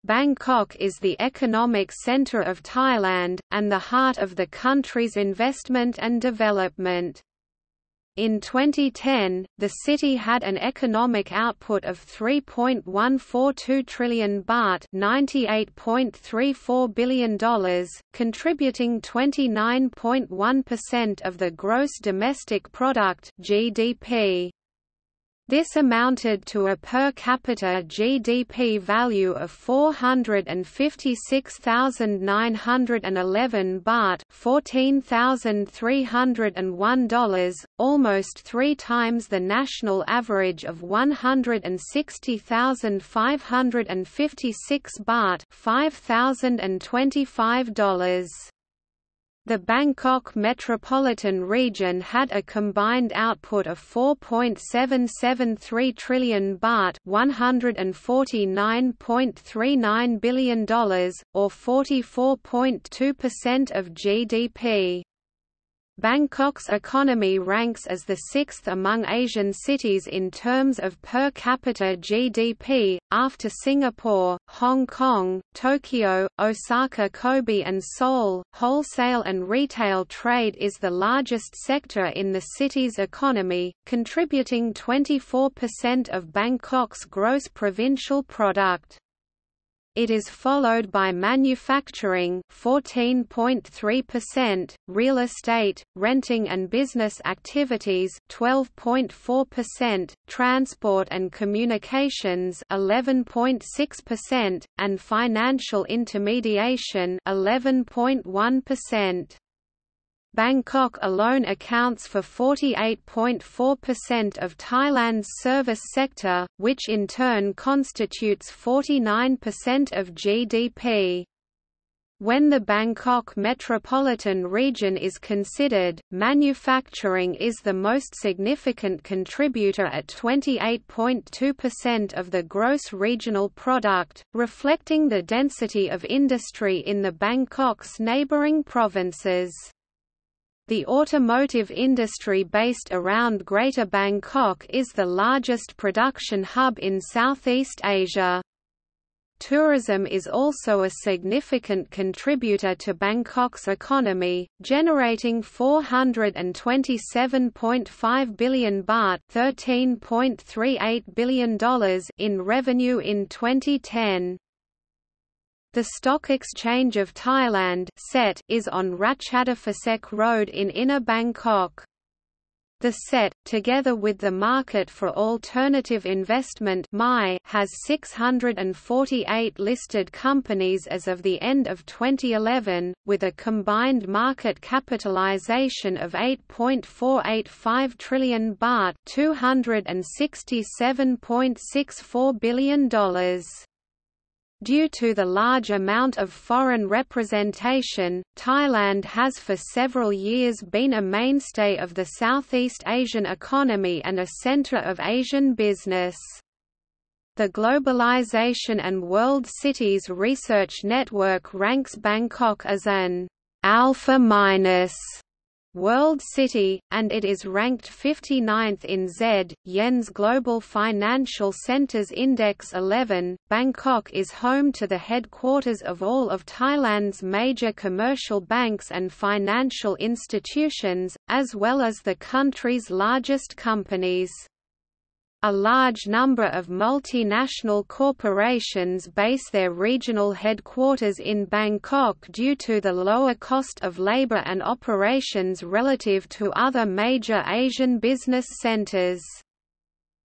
Bangkok is the economic center of Thailand, and the heart of the country's investment and development. In twenty ten, the city had an economic output of three point one four two trillion baht, ninety-eight point three four billion dollars, contributing twenty-nine point one percent of the gross domestic product (G D P). This amounted to a per capita G D P value of four hundred fifty-six thousand nine hundred eleven baht, fourteen thousand three hundred one dollars, almost three times the national average of one hundred sixty thousand five hundred fifty-six baht, five thousand twenty-five dollars. The Bangkok Metropolitan Region had a combined output of four point seven seven three trillion baht, one hundred forty-nine point three nine billion dollars, or forty-four point two percent of G D P. Bangkok's economy ranks as the sixth among Asian cities in terms of per capita G D P, after Singapore, Hong Kong, Tokyo, Osaka, Kobe and Seoul. Wholesale and retail trade is the largest sector in the city's economy, contributing twenty-four percent of Bangkok's gross provincial product. It is followed by manufacturing fourteen point three percent, real estate, renting and business activities twelve point four percent, transport and communications eleven point six percent, and financial intermediation eleven point one percent. Bangkok alone accounts for forty-eight point four percent of Thailand's service sector, which in turn constitutes forty-nine percent of G D P. When the Bangkok Metropolitan Region is considered, manufacturing is the most significant contributor at twenty-eight point two percent of the gross regional product, reflecting the density of industry in the Bangkok's neighboring provinces. The automotive industry based around Greater Bangkok is the largest production hub in Southeast Asia. Tourism is also a significant contributor to Bangkok's economy, generating four hundred twenty-seven point five billion baht, thirteen point three eight billion dollars in revenue in twenty ten. The Stock Exchange of Thailand is on Ratchaprasong Road in Inner Bangkok. The set, together with the Market for Alternative Investment (M A I), has six hundred forty-eight listed companies as of the end of twenty eleven, with a combined market capitalization of eight point four eight five trillion baht (two hundred sixty-seven point six four billion dollars). Due to the large amount of foreign representation, Thailand has for several years been a mainstay of the Southeast Asian economy and a center of Asian business. The Globalization and World Cities Research Network ranks Bangkok as an alpha-minus World City, and it is ranked fifty-ninth in Z, Yen's Global Financial Centers Index eleven. Bangkok is home to the headquarters of all of Thailand's major commercial banks and financial institutions, as well as the country's largest companies. A large number of multinational corporations base their regional headquarters in Bangkok due to the lower cost of labor and operations relative to other major Asian business centers.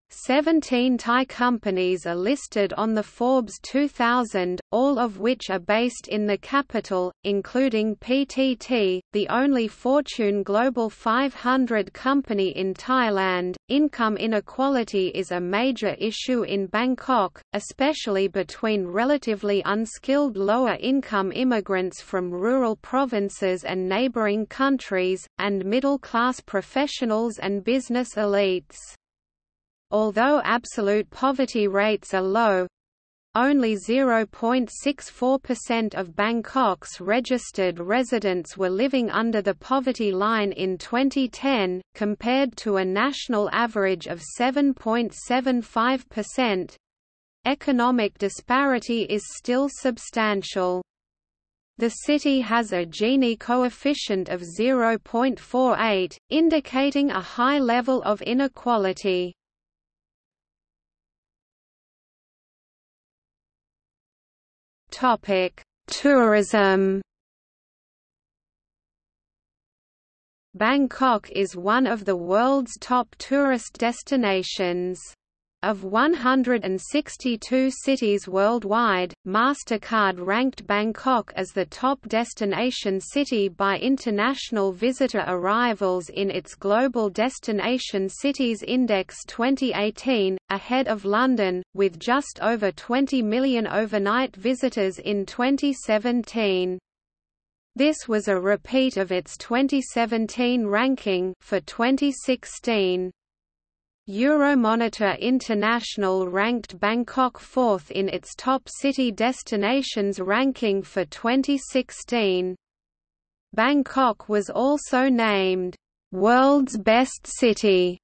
seventeen Thai companies are listed on the Forbes two thousand, all of which are based in the capital, including P T T, the only Fortune Global five hundred company in Thailand. Income inequality is a major issue in Bangkok, especially between relatively unskilled lower-income immigrants from rural provinces and neighboring countries, and middle-class professionals and business elites. Although absolute poverty rates are low, only zero point six four percent of Bangkok's registered residents were living under the poverty line in twenty ten, compared to a national average of seven point seven five percent. Economic disparity is still substantial. The city has a Gini coefficient of zero point four eight, indicating a high level of inequality. Topic: Tourism. Bangkok is one of the world's top tourist destinations. Of one hundred sixty-two cities worldwide, MasterCard ranked Bangkok as the top destination city by international visitor arrivals in its Global Destination Cities Index twenty eighteen, ahead of London, with just over twenty million overnight visitors in twenty seventeen. This was a repeat of its twenty seventeen ranking for twenty sixteen. Euromonitor International ranked Bangkok fourth in its top city destinations ranking for twenty sixteen. Bangkok was also named World's Best City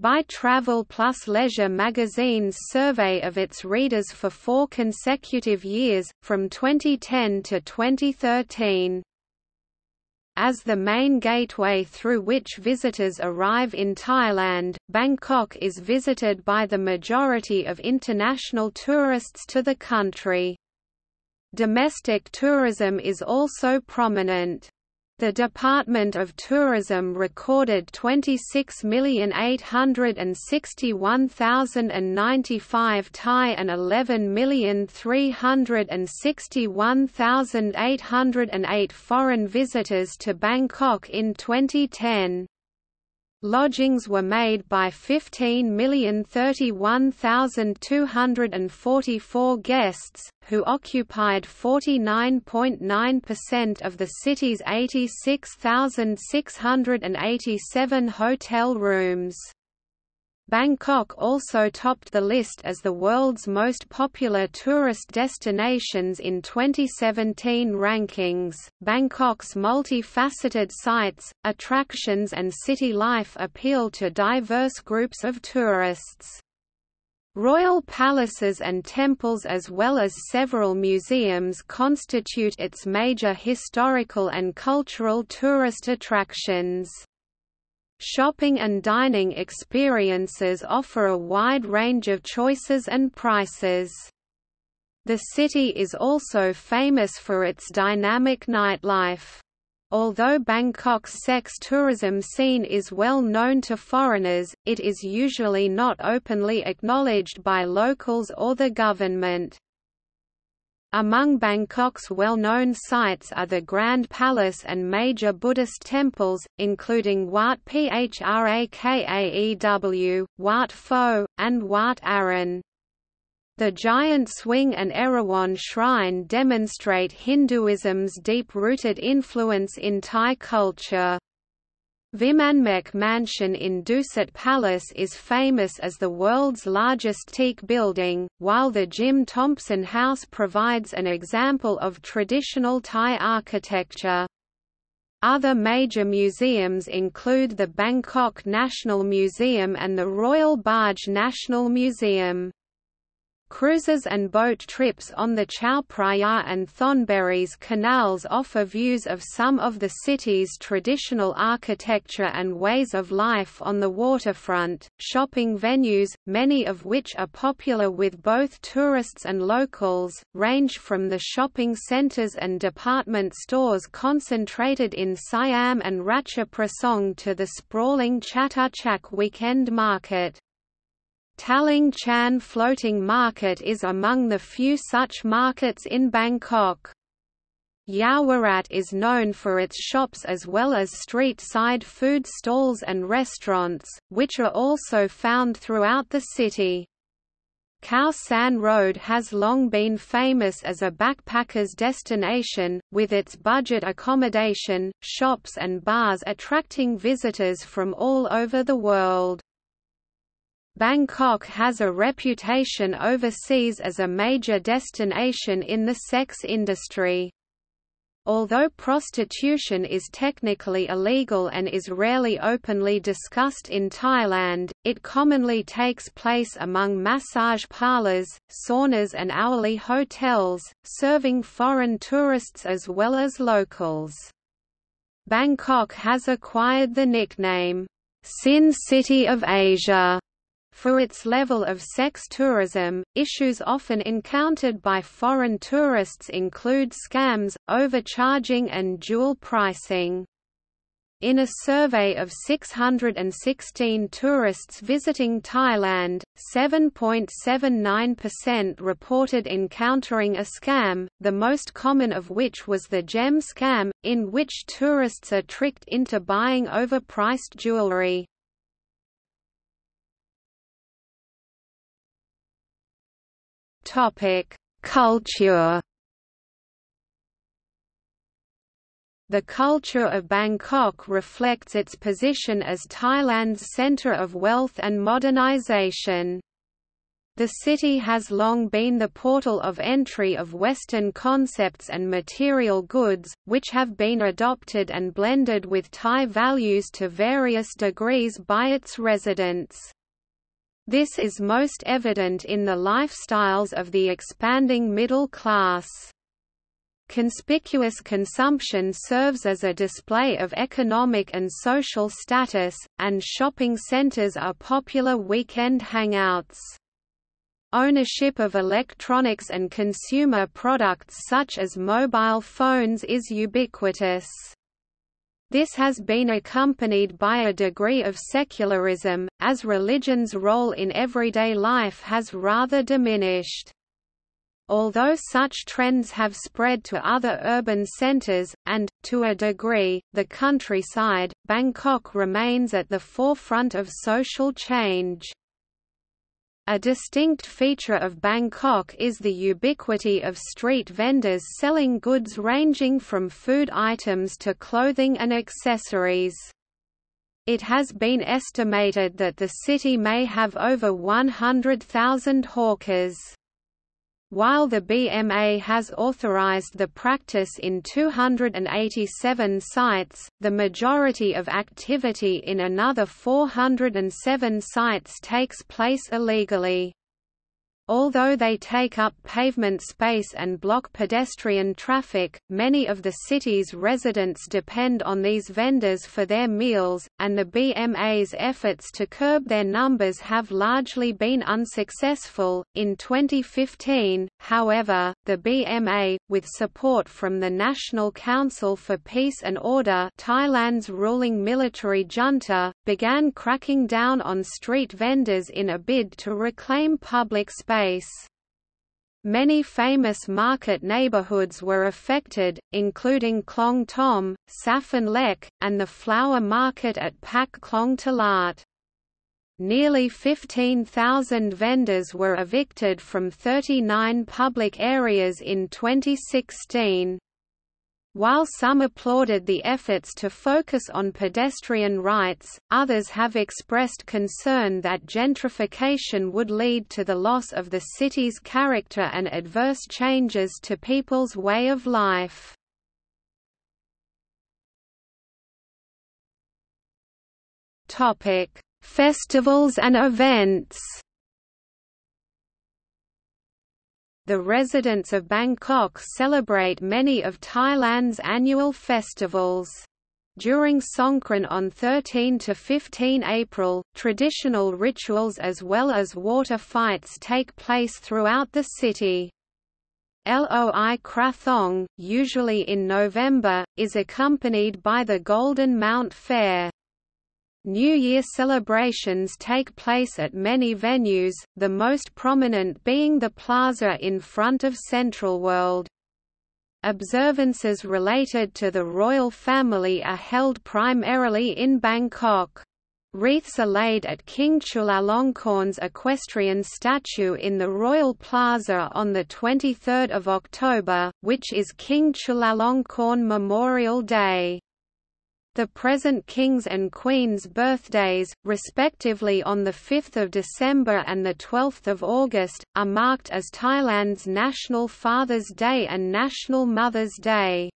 by Travel Plus Leisure magazine's survey of its readers for four consecutive years, from twenty ten to twenty thirteen. As the main gateway through which visitors arrive in Thailand, Bangkok is visited by the majority of international tourists to the country. Domestic tourism is also prominent. The Department of Tourism recorded twenty-six million eight hundred sixty-one thousand ninety-five Thai and eleven million three hundred sixty-one thousand eight hundred eight foreign visitors to Bangkok in twenty ten. Lodgings were made by fifteen million thirty-one thousand two hundred forty-four guests, who occupied forty-nine point nine percent of the city's eighty-six thousand six hundred eighty-seven hotel rooms. Bangkok also topped the list as the world's most popular tourist destinations in twenty seventeen rankings. Bangkok's multifaceted sites, attractions, and city life appeal to diverse groups of tourists. Royal palaces and temples, as well as several museums, constitute its major historical and cultural tourist attractions. Shopping and dining experiences offer a wide range of choices and prices. The city is also famous for its dynamic nightlife. Although Bangkok's sex tourism scene is well known to foreigners, it is usually not openly acknowledged by locals or the government. Among Bangkok's well-known sites are the Grand Palace and major Buddhist temples, including Wat Phrakaew, Wat Pho, and Wat Arun. The giant swing and Erawan shrine demonstrate Hinduism's deep-rooted influence in Thai culture. Vimanmek Mansion in Dusit Palace is famous as the world's largest teak building, while the Jim Thompson House provides an example of traditional Thai architecture. Other major museums include the Bangkok National Museum and the Royal Barge National Museum. Cruises and boat trips on the Chao Phraya and Thonburi's canals offer views of some of the city's traditional architecture and ways of life on the waterfront. Shopping venues, many of which are popular with both tourists and locals, range from the shopping centers and department stores concentrated in Siam and Ratchaprasong to the sprawling Chattachak weekend market. Taling Chan Floating Market is among the few such markets in Bangkok. Yaowarat is known for its shops as well as street-side food stalls and restaurants, which are also found throughout the city. Khao San Road has long been famous as a backpacker's destination, with its budget accommodation, shops and bars attracting visitors from all over the world. Bangkok has a reputation overseas as a major destination in the sex industry. Although prostitution is technically illegal and is rarely openly discussed in Thailand, it commonly takes place among massage parlors, saunas and hourly hotels, serving foreign tourists as well as locals. Bangkok has acquired the nickname, Sin City of Asia, for its level of sex tourism. Issues often encountered by foreign tourists include scams, overcharging and dual pricing. In a survey of six hundred sixteen tourists visiting Thailand, seven point seven nine percent reported encountering a scam, the most common of which was the gem scam, in which tourists are tricked into buying overpriced jewelry. Culture. The culture of Bangkok reflects its position as Thailand's center of wealth and modernization. The city has long been the portal of entry of Western concepts and material goods, which have been adopted and blended with Thai values to various degrees by its residents. This is most evident in the lifestyles of the expanding middle class. Conspicuous consumption serves as a display of economic and social status, and shopping centers are popular weekend hangouts. Ownership of electronics and consumer products such as mobile phones is ubiquitous. This has been accompanied by a degree of secularism, as religion's role in everyday life has rather diminished. Although such trends have spread to other urban centers, and, to a degree, the countryside, Bangkok remains at the forefront of social change. A distinct feature of Bangkok is the ubiquity of street vendors selling goods ranging from food items to clothing and accessories. It has been estimated that the city may have over one hundred thousand hawkers. While the B M A has authorized the practice in two hundred eighty-seven sites, the majority of activity in another four hundred seven sites takes place illegally. Although they take up pavement space and block pedestrian traffic, many of the city's residents depend on these vendors for their meals, and the B M A's efforts to curb their numbers have largely been unsuccessful. In twenty fifteen, however, the B M A, with support from the National Council for Peace and Order, Thailand's ruling military junta, began cracking down on street vendors in a bid to reclaim public space. Many famous market neighborhoods were affected, including Klong Tom, Saphon Lek, and the flower market at Pak Klong Talat. Nearly fifteen thousand vendors were evicted from thirty-nine public areas in twenty sixteen. While some applauded the efforts to focus on pedestrian rights, others have expressed concern that gentrification would lead to the loss of the city's character and adverse changes to people's way of life. Topic: Festivals and events. The residents of Bangkok celebrate many of Thailand's annual festivals. During Songkran on thirteen to fifteen April, traditional rituals as well as water fights take place throughout the city. Loi Krathong, usually in November, is accompanied by the Golden Mount Fair. New Year celebrations take place at many venues, the most prominent being the plaza in front of Central World. Observances related to the royal family are held primarily in Bangkok. Wreaths are laid at King Chulalongkorn's equestrian statue in the Royal Plaza on the twenty-third of October, which is King Chulalongkorn Memorial Day. The present kings and queens' birthdays, respectively on the fifth of December and the twelfth of August, are marked as Thailand's National Father's Day and National Mother's Day.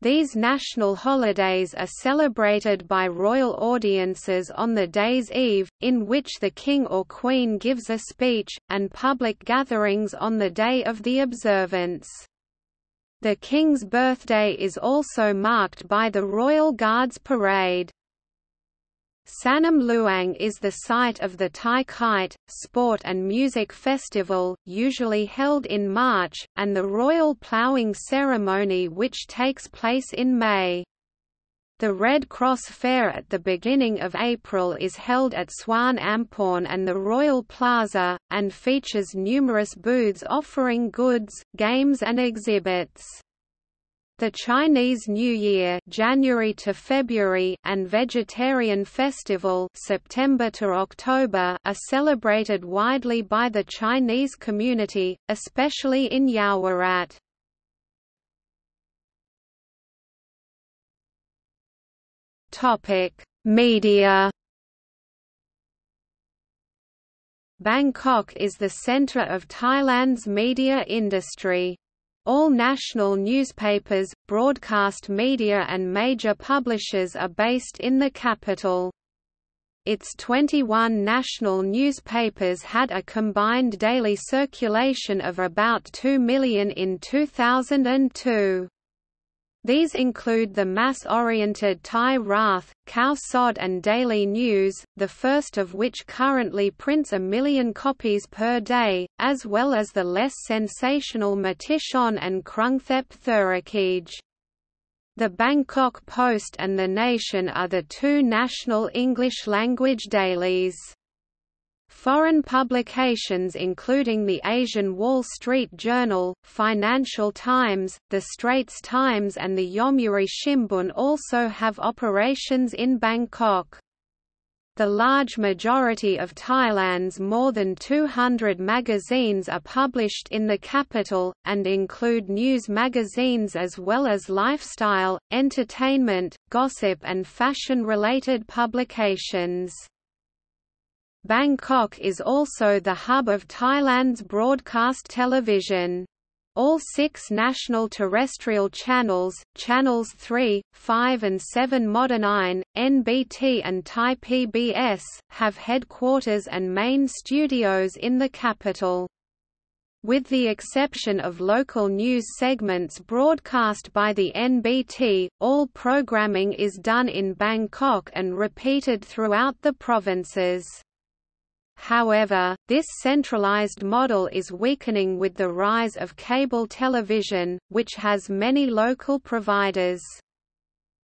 These national holidays are celebrated by royal audiences on the day's eve, in which the king or queen gives a speech, and public gatherings on the day of the observance. The king's birthday is also marked by the Royal Guards Parade. Sanam Luang is the site of the Thai Kite, Sport and Music Festival, usually held in March, and the Royal Ploughing Ceremony, which takes place in May. The Red Cross Fair at the beginning of April is held at Suan Amporn and the Royal Plaza, and features numerous booths offering goods, games and exhibits. The Chinese New Year (January to February) and Vegetarian Festival (September to October) are celebrated widely by the Chinese community, especially in Yaowarat. Topic: Media. Bangkok is the center of Thailand's media industry. All national newspapers, broadcast media and major publishers are based in the capital. Its twenty-one national newspapers had a combined daily circulation of about two million in two thousand two. These include the mass-oriented Thai Rath, Khao Sod and Daily News, the first of which currently prints a million copies per day, as well as the less sensational Matichon and Krung Thep Thurakij. The Bangkok Post and The Nation are the two national English-language dailies. Foreign publications including the Asian Wall Street Journal, Financial Times, The Straits Times and the Yomiuri Shimbun also have operations in Bangkok. The large majority of Thailand's more than two hundred magazines are published in the capital, and include news magazines as well as lifestyle, entertainment, gossip and fashion-related publications. Bangkok is also the hub of Thailand's broadcast television. All six national terrestrial channels, channels three, five and seven Modern nine, N B T and Thai P B S, have headquarters and main studios in the capital. With the exception of local news segments broadcast by the N B T, all programming is done in Bangkok and repeated throughout the provinces. However, this centralized model is weakening with the rise of cable television, which has many local providers.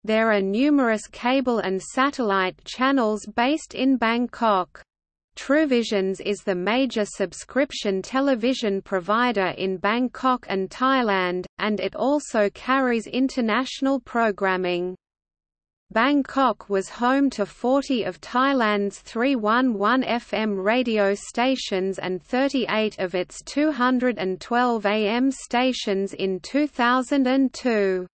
There are numerous cable and satellite channels based in Bangkok. Truevisions is the major subscription television provider in Bangkok and Thailand, and it also carries international programming. Bangkok was home to forty of Thailand's three hundred eleven F M radio stations and thirty-eight of its two hundred twelve A M stations in two thousand two.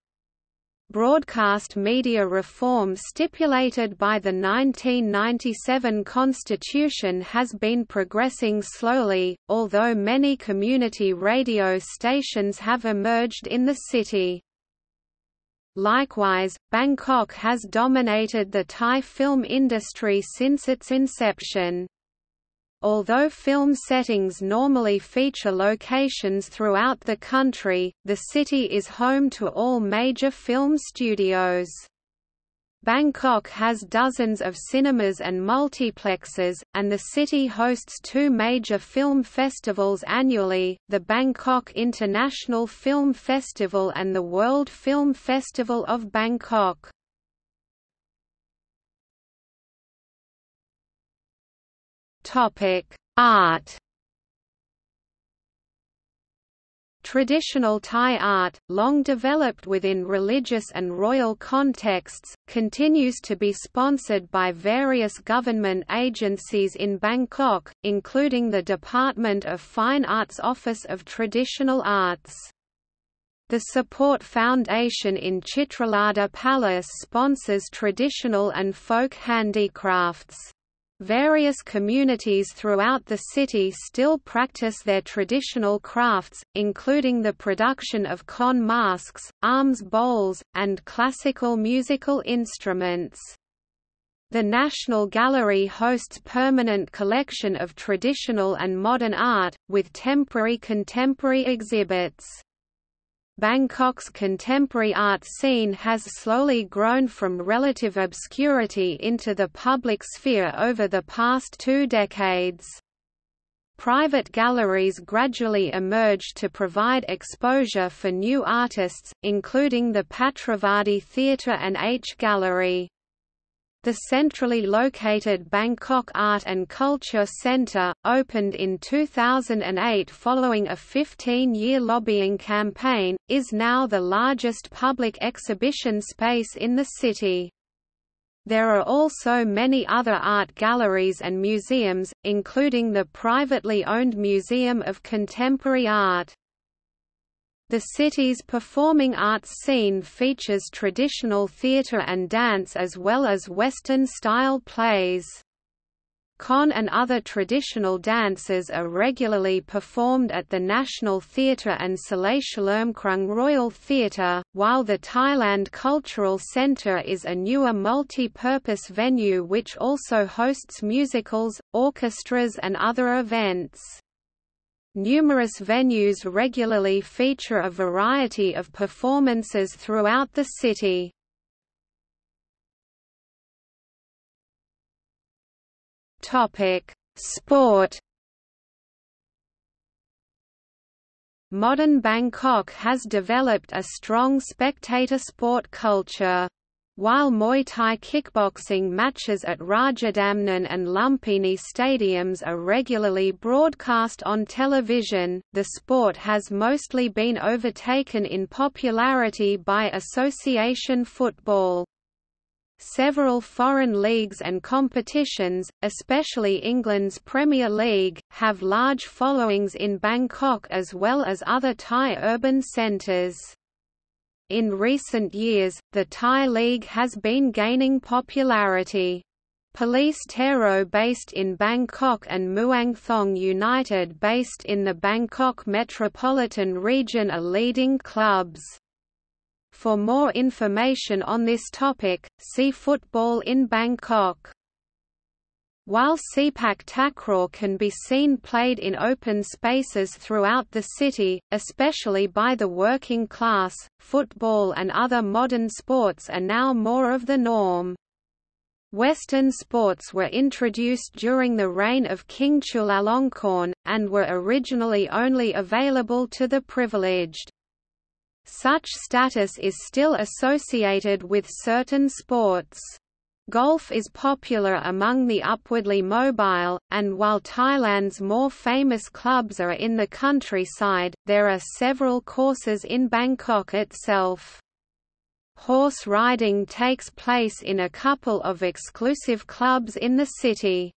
Broadcast media reform stipulated by the nineteen ninety-seven Constitution has been progressing slowly, although many community radio stations have emerged in the city. Likewise, Bangkok has dominated the Thai film industry since its inception. Although film settings normally feature locations throughout the country, the city is home to all major film studios. Bangkok has dozens of cinemas and multiplexes, and the city hosts two major film festivals annually, the Bangkok International Film Festival and the World Film Festival of Bangkok. Art. Traditional Thai art, long developed within religious and royal contexts, continues to be sponsored by various government agencies in Bangkok, including the Department of Fine Arts Office of Traditional Arts. The Support Foundation in Chitralada Palace sponsors traditional and folk handicrafts. Various communities throughout the city still practice their traditional crafts, including the production of khon masks, arms bowls, and classical musical instruments. The National Gallery hosts permanent collection of traditional and modern art, with temporary contemporary exhibits. Bangkok's contemporary art scene has slowly grown from relative obscurity into the public sphere over the past two decades. Private galleries gradually emerged to provide exposure for new artists, including the Patravadi Theatre and H Gallery. The centrally located Bangkok Art and Culture Center, opened in two thousand eight following a fifteen-year lobbying campaign, is now the largest public exhibition space in the city. There are also many other art galleries and museums, including the privately owned Museum of Contemporary Art. The city's performing arts scene features traditional theatre and dance as well as Western-style plays. Khon and other traditional dances are regularly performed at the National Theatre and Saen Saep Canal Royal Theatre, while the Thailand Cultural Centre is a newer multi-purpose venue which also hosts musicals, orchestras and other events. Numerous venues regularly feature a variety of performances throughout the city. Topic: Sport. Modern Bangkok has developed a strong spectator sport culture. While Muay Thai kickboxing matches at Rajadamnon and Lumpini stadiums are regularly broadcast on television, the sport has mostly been overtaken in popularity by association football. Several foreign leagues and competitions, especially England's Premier League, have large followings in Bangkok as well as other Thai urban centres. In recent years, the Thai League has been gaining popularity. Police Tero based in Bangkok and Muangthong United based in the Bangkok Metropolitan Region are leading clubs. For more information on this topic, see Football in Bangkok. While Sepak Takraw can be seen played in open spaces throughout the city, especially by the working class, football and other modern sports are now more of the norm. Western sports were introduced during the reign of King Chulalongkorn, and were originally only available to the privileged. Such status is still associated with certain sports. Golf is popular among the upwardly mobile, and while Thailand's more famous clubs are in the countryside, there are several courses in Bangkok itself. Horse riding takes place in a couple of exclusive clubs in the city.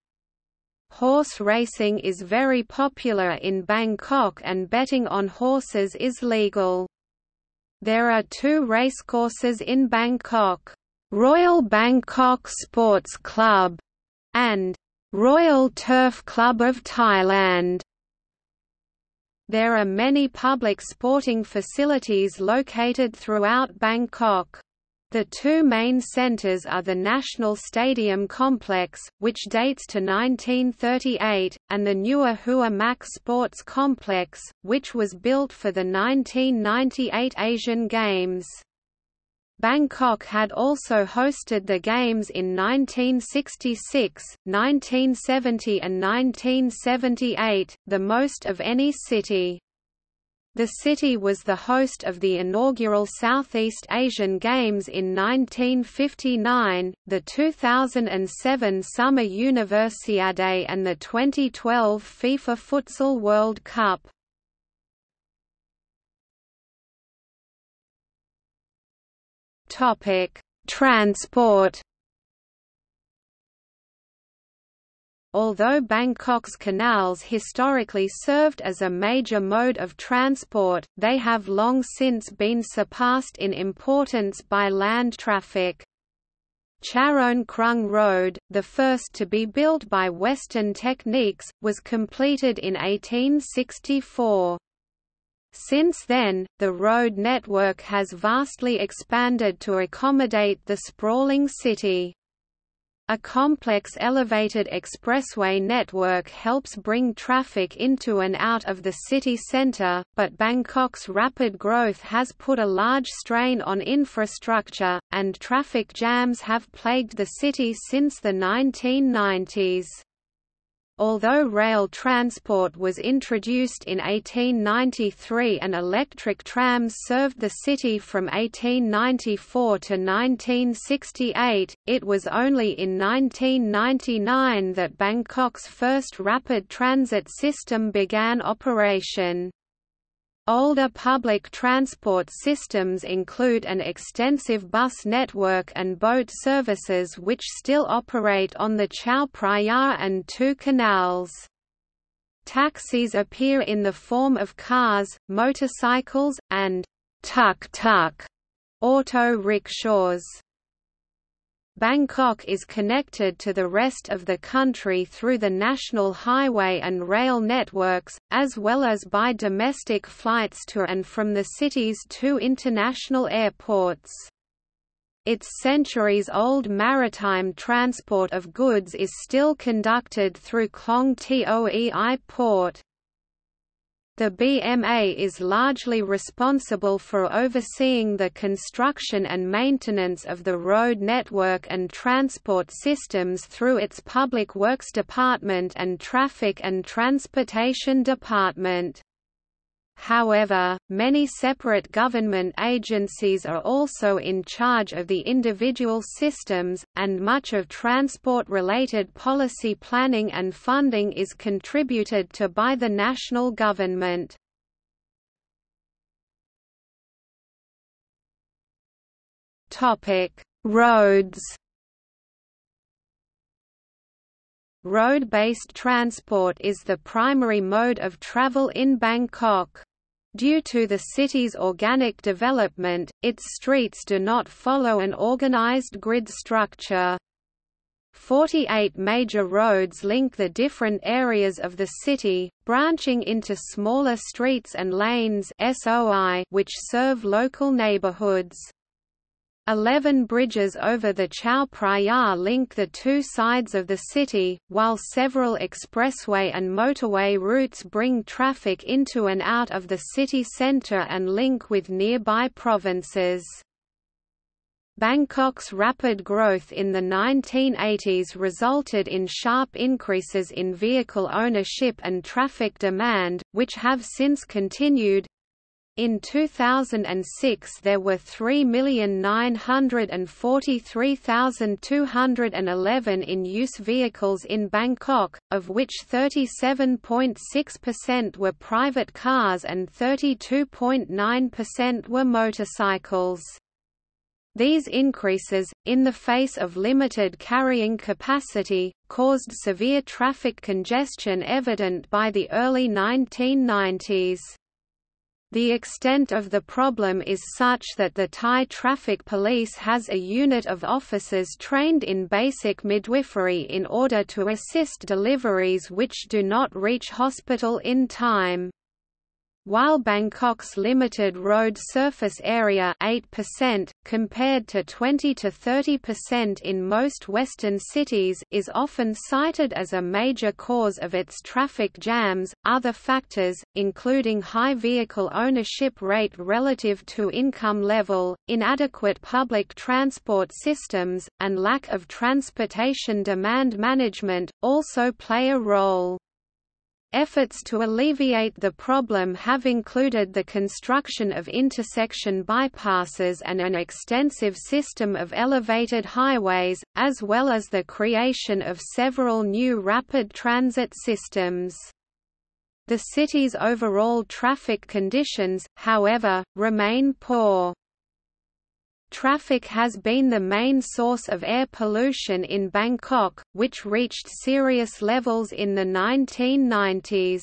Horse racing is very popular in Bangkok and betting on horses is legal. There are two racecourses in Bangkok, Royal Bangkok Sports Club and Royal Turf Club of Thailand. There are many public sporting facilities located throughout Bangkok. The two main centres are the National Stadium Complex, which dates to nineteen thirty-eight, and the newer Hua Mak Sports Complex, which was built for the nineteen ninety-eight Asian Games. Bangkok had also hosted the Games in nineteen sixty-six, nineteen seventy and nineteen seventy-eight, the most of any city. The city was the host of the inaugural Southeast Asian Games in nineteen fifty-nine, the two thousand seven Summer Universiade and the twenty twelve FIFA Futsal World Cup. Topic: Transport. Although Bangkok's canals historically served as a major mode of transport, they have long since been surpassed in importance by land traffic. Charoen Krung Road, the first to be built by Western techniques, was completed in eighteen sixty-four. Since then, the road network has vastly expanded to accommodate the sprawling city. A complex elevated expressway network helps bring traffic into and out of the city centre, but Bangkok's rapid growth has put a large strain on infrastructure, and traffic jams have plagued the city since the nineteen nineties. Although rail transport was introduced in eighteen ninety-three and electric trams served the city from eighteen ninety-four to nineteen sixty-eight, it was only in nineteen ninety-nine that Bangkok's first rapid transit system began operation. Older public transport systems include an extensive bus network and boat services which still operate on the Chao Phraya and two canals. Taxis appear in the form of cars, motorcycles, and tuk-tuk auto rickshaws. Bangkok is connected to the rest of the country through the national highway and rail networks, as well as by domestic flights to and from the city's two international airports. Its centuries-old maritime transport of goods is still conducted through Khlong Toei Port. The B M A is largely responsible for overseeing the construction and maintenance of the road network and transport systems through its Public Works Department and Traffic and Transportation Department. However, many separate government agencies are also in charge of the individual systems, and much of transport-related policy planning and funding is contributed to by the national government. Topic: Roads. Road-based transport is the primary mode of travel in Bangkok. Due to the city's organic development, its streets do not follow an organized grid structure. forty-eight major roads link the different areas of the city, branching into smaller streets and lanes (S O I) which serve local neighborhoods. eleven bridges over the Chao Phraya link the two sides of the city, while several expressway and motorway routes bring traffic into and out of the city center and link with nearby provinces. Bangkok's rapid growth in the nineteen eighties resulted in sharp increases in vehicle ownership and traffic demand, which have since continued. In two thousand six there were three million nine hundred forty-three thousand two hundred eleven in-use vehicles in Bangkok, of which thirty-seven point six percent were private cars and thirty-two point nine percent were motorcycles. These increases, in the face of limited carrying capacity, caused severe traffic congestion evident by the early nineteen nineties. The extent of the problem is such that the Thai Traffic Police has a unit of officers trained in basic midwifery in order to assist deliveries which do not reach hospital in time. While Bangkok's limited road surface area eight percent, compared to twenty to thirty percent in most Western cities, is often cited as a major cause of its traffic jams, other factors, including high vehicle ownership rate relative to income level, inadequate public transport systems, and lack of transportation demand management, also play a role. Efforts to alleviate the problem have included the construction of intersection bypasses and an extensive system of elevated highways, as well as the creation of several new rapid transit systems. The city's overall traffic conditions, however, remain poor. Traffic has been the main source of air pollution in Bangkok, which reached serious levels in the nineteen nineties.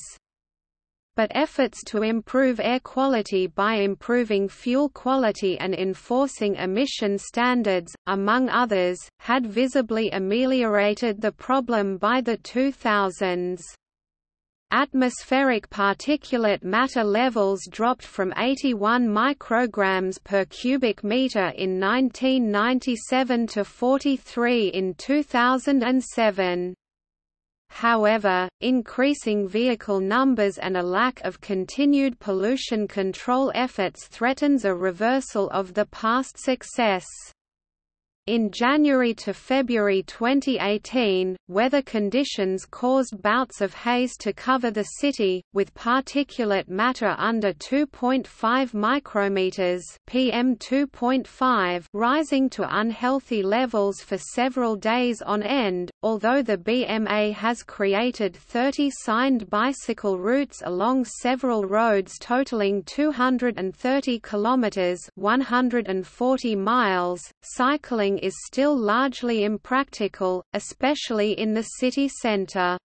But efforts to improve air quality by improving fuel quality and enforcing emission standards, among others, had visibly ameliorated the problem by the two thousands. Atmospheric particulate matter levels dropped from eighty-one micrograms per cubic meter in nineteen ninety-seven to forty-three in two thousand seven. However, increasing vehicle numbers and a lack of continued pollution control efforts threatens a reversal of the past success. In January to February twenty eighteen, weather conditions caused bouts of haze to cover the city, with particulate matter under two point five micrometers P M two point five rising to unhealthy levels for several days on end, although the B M A has created thirty signed bicycle routes along several roads totaling two hundred thirty kilometers one hundred forty miles, cycling is still largely impractical, especially in the city centre.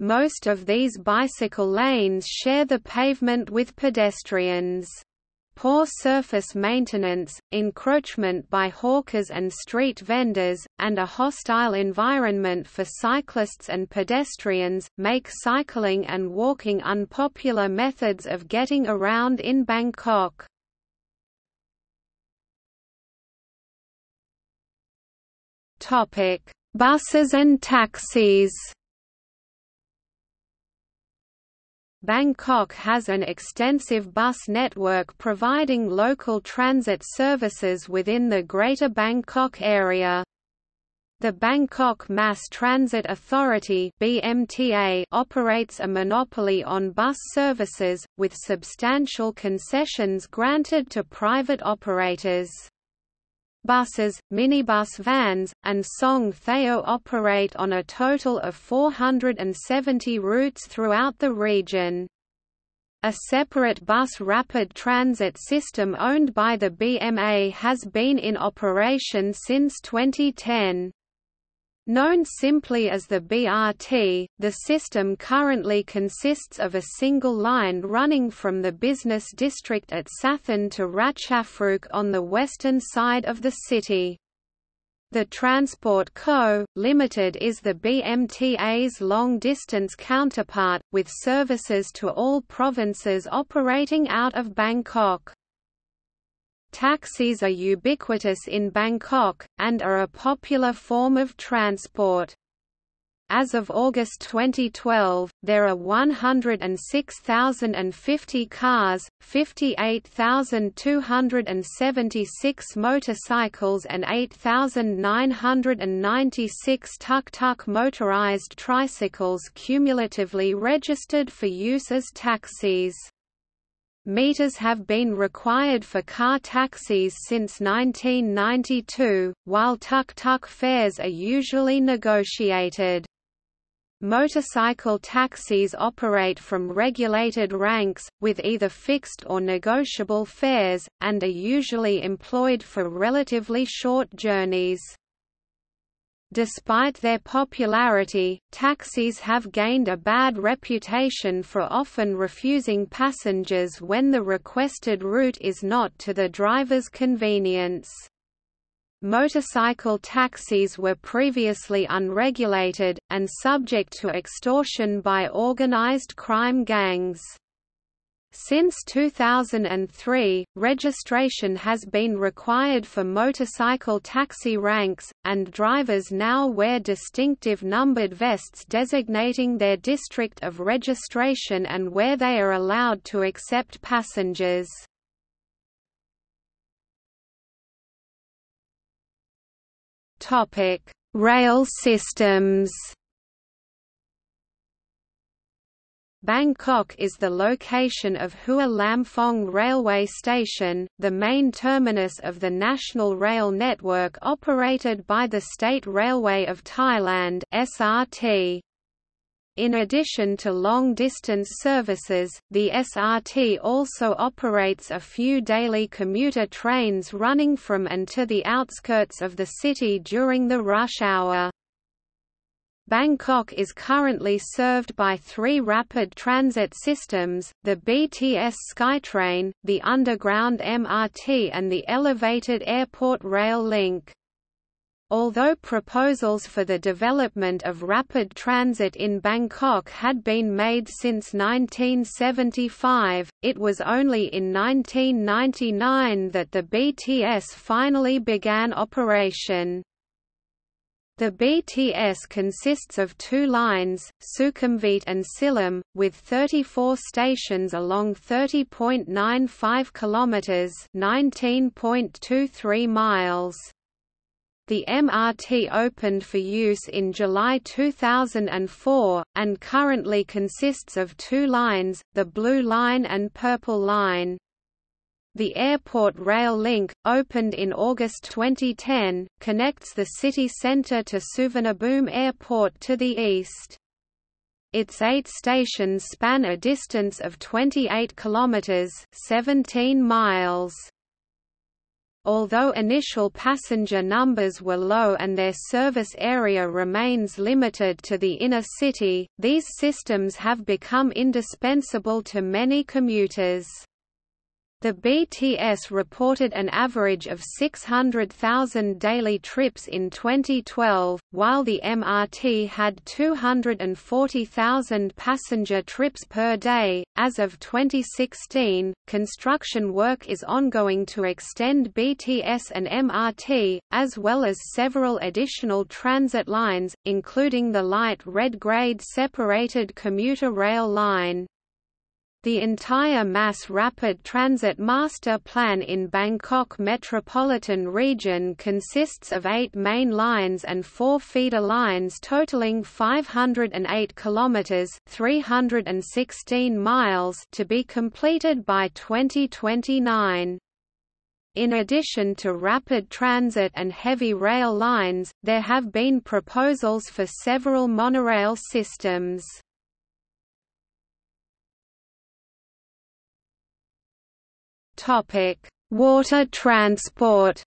Most of these bicycle lanes share the pavement with pedestrians. Poor surface maintenance, encroachment by hawkers and street vendors, and a hostile environment for cyclists and pedestrians, make cycling and walking unpopular methods of getting around in Bangkok. Topic: Buses and taxis. Bangkok has an extensive bus network providing local transit services within the Greater Bangkok area. The Bangkok Mass Transit Authority (B M T A) operates a monopoly on bus services, with substantial concessions granted to private operators. Buses, minibus vans, and Song Theo operate on a total of four hundred seventy routes throughout the region. A separate bus rapid transit system owned by the B M A has been in operation since twenty ten. Known simply as the B R T, the system currently consists of a single line running from the business district at Sathorn to Ratchaprasong on the western side of the city. The Transport Co., Limited is the B M T A's long-distance counterpart, with services to all provinces operating out of Bangkok. Taxis are ubiquitous in Bangkok, and are a popular form of transport. As of August twenty twelve, there are one hundred six thousand fifty cars, fifty-eight thousand two hundred seventy-six motorcycles and eight thousand nine hundred ninety-six tuk-tuk motorized tricycles cumulatively registered for use as taxis. Meters have been required for car taxis since nineteen ninety-two, while tuk-tuk fares are usually negotiated. Motorcycle taxis operate from regulated ranks, with either fixed or negotiable fares, and are usually employed for relatively short journeys. Despite their popularity, taxis have gained a bad reputation for often refusing passengers when the requested route is not to the driver's convenience. Motorcycle taxis were previously unregulated, and subject to extortion by organized crime gangs. Since two thousand three, registration has been required for motorcycle taxi ranks, and drivers now wear distinctive numbered vests designating their district of registration and where they are allowed to accept passengers. Rail systems. Bangkok is the location of Hua Lamphong Railway Station, the main terminus of the national rail network operated by the State Railway of Thailand (S R T). In addition to long-distance services, the S R T also operates a few daily commuter trains running from and to the outskirts of the city during the rush hour. Bangkok is currently served by three rapid transit systems, the B T S SkyTrain, the underground M R T and the elevated airport rail link. Although proposals for the development of rapid transit in Bangkok had been made since nineteen seventy-five, it was only in nineteen ninety-nine that the B T S finally began operation. The B T S consists of two lines, Sukhumvit and Silom, with thirty-four stations along thirty point nine five kilometers (nineteen point two three miles). The M R T opened for use in July two thousand four, and currently consists of two lines, the Blue Line and Purple Line. The airport rail link, opened in August twenty ten, connects the city centre to Suvarnabhumi Airport to the east. Its eight stations span a distance of twenty-eight kilometres (seventeen miles). Although initial passenger numbers were low and their service area remains limited to the inner city, these systems have become indispensable to many commuters. The B T S reported an average of six hundred thousand daily trips in twenty twelve, while the M R T had two hundred forty thousand passenger trips per day. As of twenty sixteen, construction work is ongoing to extend B T S and M R T, as well as several additional transit lines, including the light red grade separated commuter rail line. The entire mass rapid transit master plan in Bangkok Metropolitan Region consists of eight main lines and four feeder lines totaling five hundred eight kilometers (three hundred sixteen miles) to be completed by twenty twenty-nine. In addition to rapid transit and heavy rail lines, there have been proposals for several monorail systems. Topic: Water transport.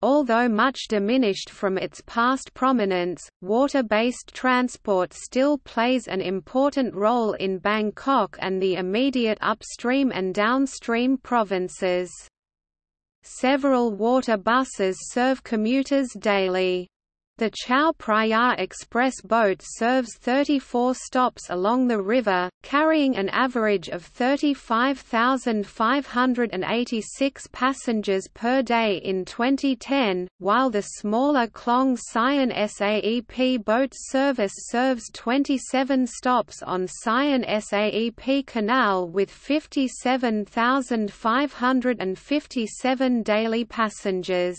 Although much diminished from its past prominence, water-based transport still plays an important role in Bangkok and the immediate upstream and downstream provinces. Several water buses serve commuters daily. The Chao Phraya Express boat serves thirty-four stops along the river, carrying an average of thirty-five thousand five hundred eighty-six passengers per day in twenty ten, while the smaller Khlong Siam Saep boat service serves twenty-seven stops on Siam Saep Canal with fifty-seven thousand five hundred fifty-seven daily passengers.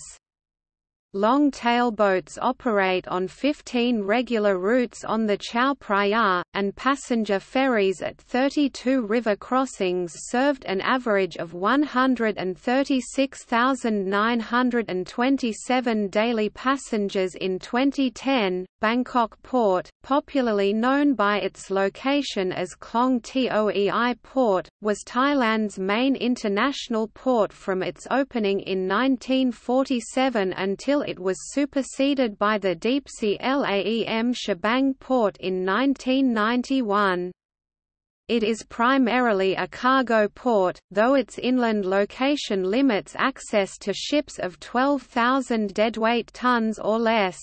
Long-tail boats operate on fifteen regular routes on the Chao Phraya, and passenger ferries at thirty-two river crossings served an average of one hundred thirty-six thousand nine hundred twenty-seven daily passengers in twenty ten. Bangkok Port, popularly known by its location as Khlong Toei Port, was Thailand's main international port from its opening in nineteen forty-seven until it was superseded by the deep-sea Laem Shabang port in nineteen ninety-one. It is primarily a cargo port, though its inland location limits access to ships of twelve thousand deadweight tons or less.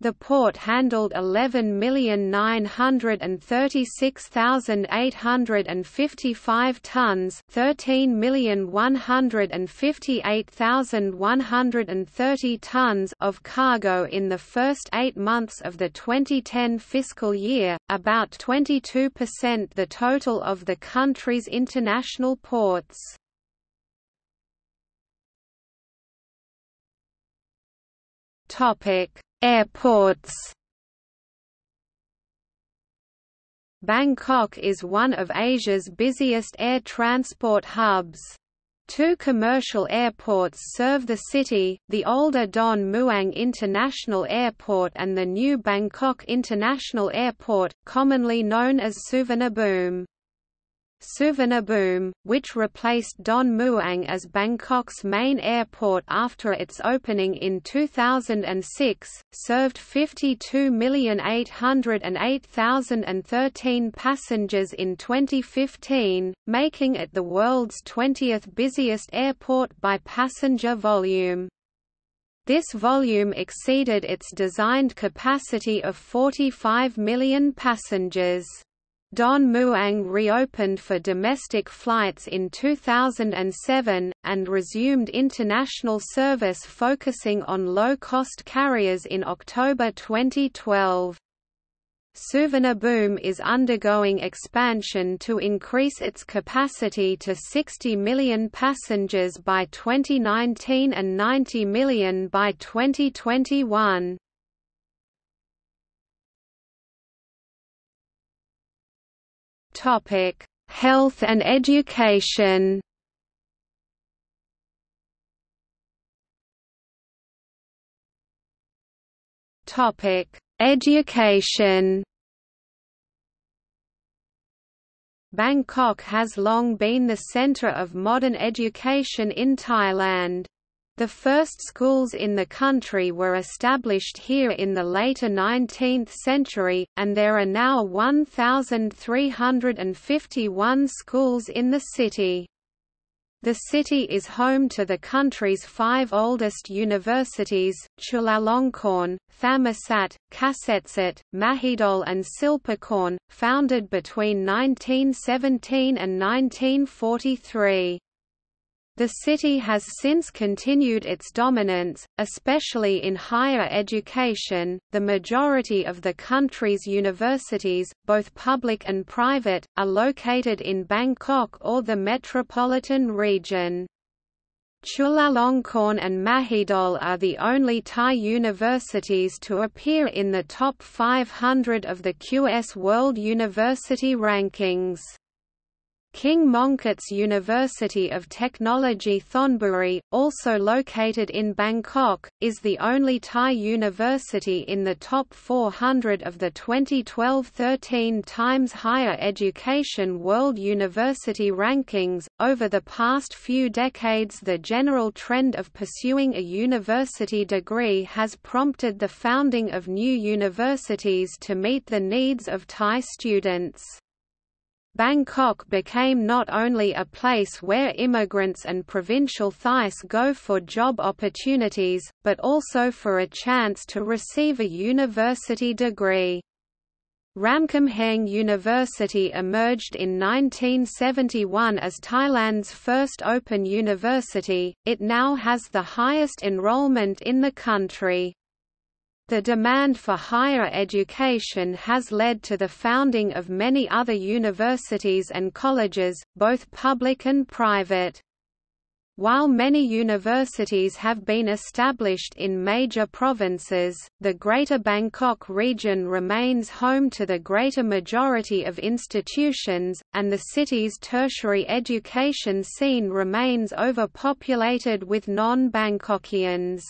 The port handled eleven million nine hundred thirty-six thousand eight hundred fifty-five tons, thirteen million one hundred fifty-eight thousand one hundred thirty tons of cargo in the first eight months of the twenty ten fiscal year, about twenty-two percent the total of the country's international ports. Topic: Airports. Bangkok is one of Asia's busiest air transport hubs. Two commercial airports serve the city, the older Don Muang International Airport and the new Bangkok International Airport, commonly known as Suvarnabhumi. Suvarnabhumi, which replaced Don Muang as Bangkok's main airport after its opening in two thousand six, served fifty-two million eight hundred eight thousand thirteen passengers in twenty fifteen, making it the world's twentieth busiest airport by passenger volume. This volume exceeded its designed capacity of forty-five million passengers. Don Muang reopened for domestic flights in two thousand seven, and resumed international service focusing on low-cost carriers in October twenty twelve. Suvarnabhumi is undergoing expansion to increase its capacity to sixty million passengers by twenty nineteen and ninety million by twenty twenty-one. Topic: Health and education. Topic: Education. Bangkok has long been the center of modern education in Thailand. The first schools in the country were established here in the later nineteenth century, and there are now one thousand three hundred fifty-one schools in the city. The city is home to the country's five oldest universities, Chulalongkorn, Thammasat, Kasetsat, Mahidol and Silpakorn, founded between nineteen seventeen and nineteen forty-three. The city has since continued its dominance, especially in higher education. The majority of the country's universities, both public and private, are located in Bangkok or the metropolitan region. Chulalongkorn and Mahidol are the only Thai universities to appear in the top five hundred of the Q S World University Rankings. King Mongkut's University of Technology Thonburi, also located in Bangkok, is the only Thai university in the top four hundred of the twenty twelve thirteen Times Higher Education World University Rankings. Over the past few decades, the general trend of pursuing a university degree has prompted the founding of new universities to meet the needs of Thai students. Bangkok became not only a place where immigrants and provincial Thais go for job opportunities, but also for a chance to receive a university degree. Ramkhamhaeng University emerged in nineteen seventy-one as Thailand's first open university. It now has the highest enrollment in the country. The demand for higher education has led to the founding of many other universities and colleges, both public and private. While many universities have been established in major provinces, the Greater Bangkok region remains home to the greater majority of institutions, and the city's tertiary education scene remains overpopulated with non-Bangkokians.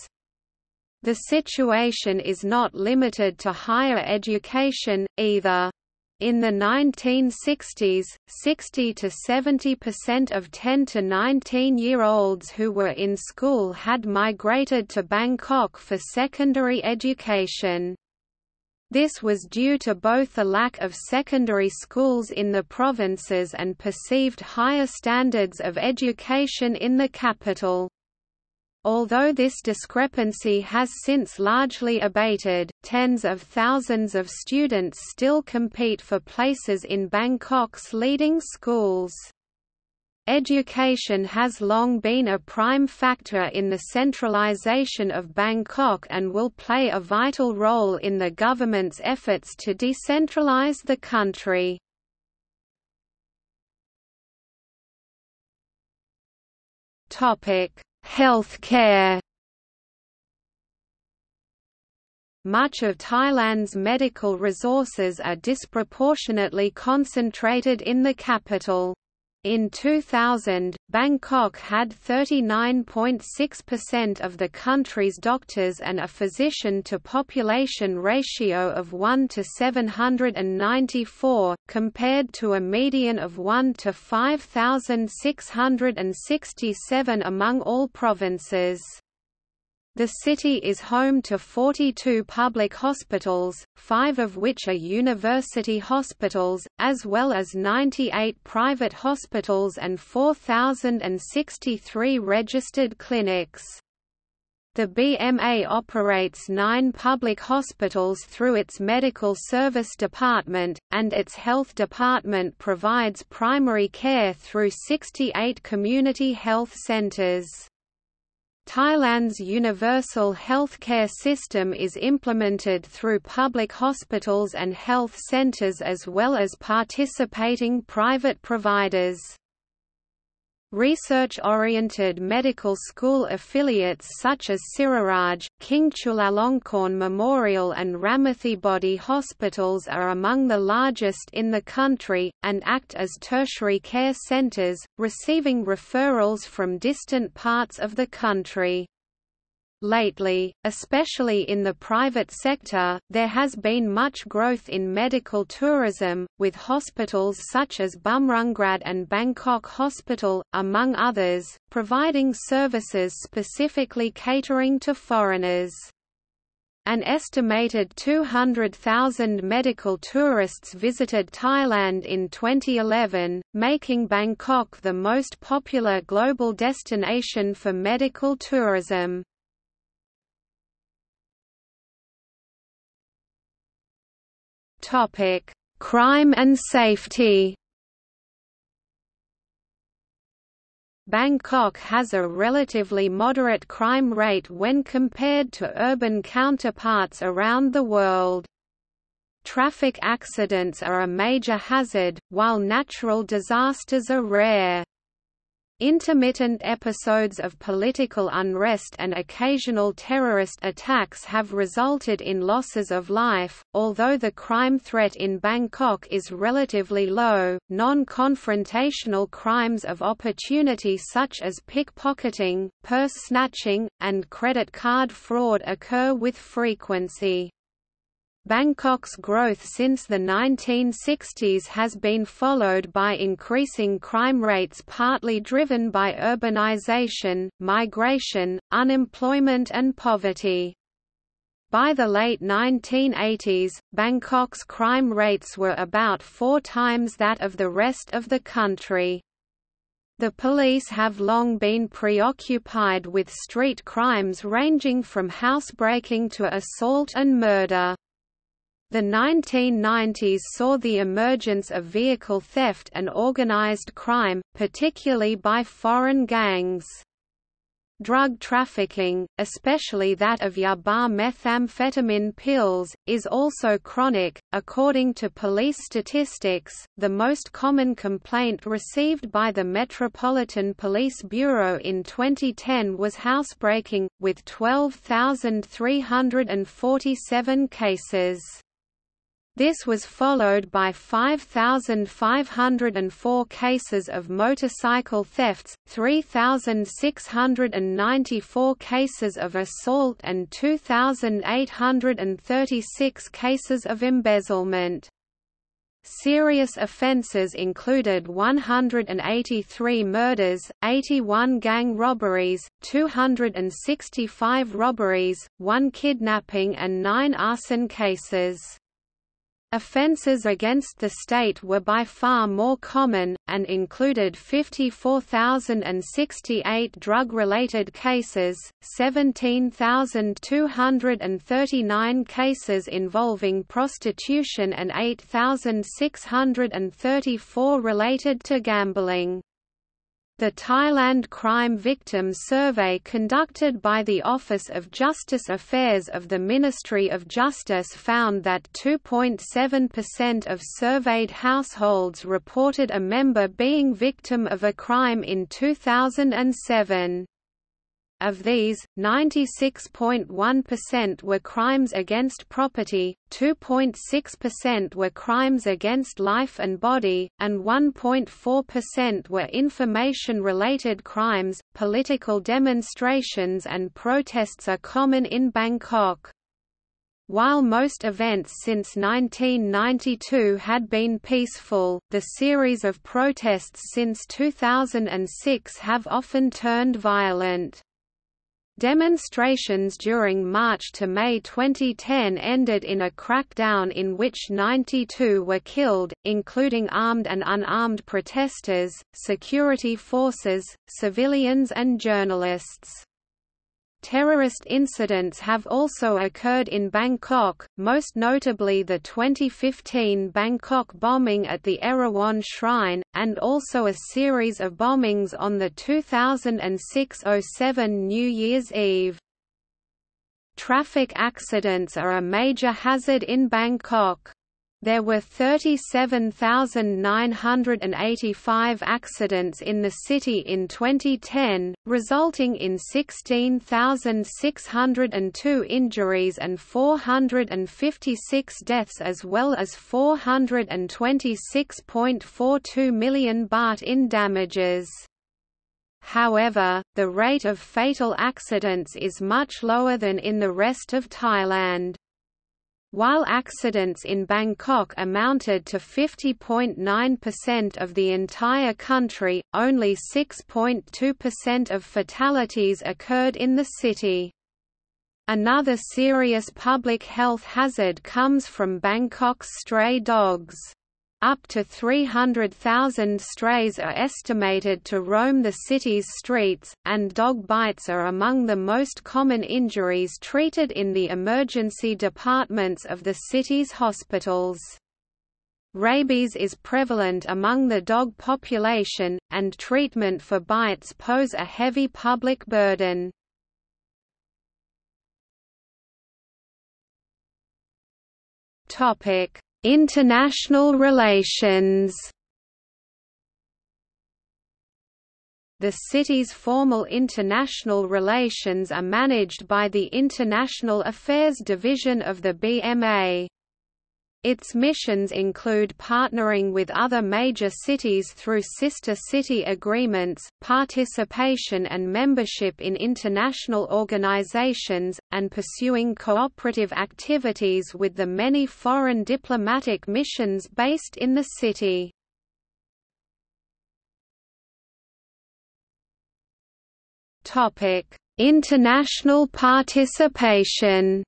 The situation is not limited to higher education, either. In the nineteen sixties, sixty to seventy percent of ten to nineteen year olds who were in school had migrated to Bangkok for secondary education. This was due to both the lack of secondary schools in the provinces and perceived higher standards of education in the capital. Although this discrepancy has since largely abated, tens of thousands of students still compete for places in Bangkok's leading schools. Education has long been a prime factor in the centralization of Bangkok and will play a vital role in the government's efforts to decentralize the country. Healthcare. Much of Thailand's medical resources are disproportionately concentrated in the capital. In two thousand, Bangkok had thirty-nine point six percent of the country's doctors and a physician-to-population ratio of one to seven hundred ninety-four, compared to a median of one to five thousand six hundred sixty-seven among all provinces. The city is home to forty-two public hospitals, five of which are university hospitals, as well as ninety-eight private hospitals and four thousand sixty-three registered clinics. The B M A operates nine public hospitals through its Medical Service Department, and its Health Department provides primary care through sixty-eight community health centers. Thailand's universal healthcare system is implemented through public hospitals and health centers as well as participating private providers. Research-oriented medical school affiliates such as Siraraj, King Chulalongkorn Memorial and Ramathibodi hospitals are among the largest in the country, and act as tertiary care centers, receiving referrals from distant parts of the country. Lately, especially in the private sector, there has been much growth in medical tourism, with hospitals such as Bumrungrad and Bangkok Hospital, among others, providing services specifically catering to foreigners. An estimated two hundred thousand medical tourists visited Thailand in twenty eleven, making Bangkok the most popular global destination for medical tourism. Topic: Crime and safety. Bangkok has a relatively moderate crime rate when compared to urban counterparts around the world. Traffic accidents are a major hazard, while natural disasters are rare. Intermittent episodes of political unrest and occasional terrorist attacks have resulted in losses of life. Although the crime threat in Bangkok is relatively low, non-confrontational crimes of opportunity such as pickpocketing, purse snatching, and credit card fraud occur with frequency. Bangkok's growth since the nineteen sixties has been followed by increasing crime rates partly driven by urbanization, migration, unemployment and poverty. By the late nineteen eighties, Bangkok's crime rates were about four times that of the rest of the country. The police have long been preoccupied with street crimes ranging from housebreaking to assault and murder. The nineteen nineties saw the emergence of vehicle theft and organized crime, particularly by foreign gangs. Drug trafficking, especially that of Yaba methamphetamine pills, is also chronic. According to police statistics, the most common complaint received by the Metropolitan Police Bureau in twenty ten was housebreaking, with twelve thousand three hundred forty-seven cases. This was followed by five thousand five hundred four cases of motorcycle thefts, three thousand six hundred ninety-four cases of assault and two thousand eight hundred thirty-six cases of embezzlement. Serious offences included one hundred eighty-three murders, eighty-one gang robberies, two hundred sixty-five robberies, one kidnapping and nine arson cases. Offences against the state were by far more common, and included fifty-four thousand sixty-eight drug-related cases, seventeen thousand two hundred thirty-nine cases involving prostitution and eight thousand six hundred thirty-four related to gambling. The Thailand Crime Victim Survey conducted by the Office of Justice Affairs of the Ministry of Justice found that two point seven percent of surveyed households reported a member being victim of a crime in two thousand seven. Of these, ninety-six point one percent were crimes against property, two point six percent were crimes against life and body, and one point four percent were information-related crimes. Political demonstrations and protests are common in Bangkok. While most events since nineteen ninety-two had been peaceful, the series of protests since two thousand six have often turned violent. Demonstrations during March to May twenty ten ended in a crackdown in which ninety-two were killed, including armed and unarmed protesters, security forces, civilians and journalists. Terrorist incidents have also occurred in Bangkok, most notably the twenty fifteen Bangkok bombing at the Erawan Shrine, and also a series of bombings on the two thousand six oh seven New Year's Eve. Traffic accidents are a major hazard in Bangkok. There were thirty-seven thousand nine hundred eighty-five accidents in the city in twenty ten, resulting in sixteen thousand six hundred two injuries and four hundred fifty-six deaths, as well as four hundred twenty-six point four two million baht in damages. However, the rate of fatal accidents is much lower than in the rest of Thailand. While accidents in Bangkok amounted to fifty point nine percent of the entire country, only six point two percent of fatalities occurred in the city. Another serious public health hazard comes from Bangkok's stray dogs. Up to three hundred thousand strays are estimated to roam the city's streets, and dog bites are among the most common injuries treated in the emergency departments of the city's hospitals. Rabies is prevalent among the dog population, and treatment for bites pose a heavy public burden. International relations. The city's formal international relations are managed by the International Affairs Division of the B M A. Its missions include partnering with other major cities through sister city agreements, participation and membership in international organizations, and pursuing cooperative activities with the many foreign diplomatic missions based in the city. International participation.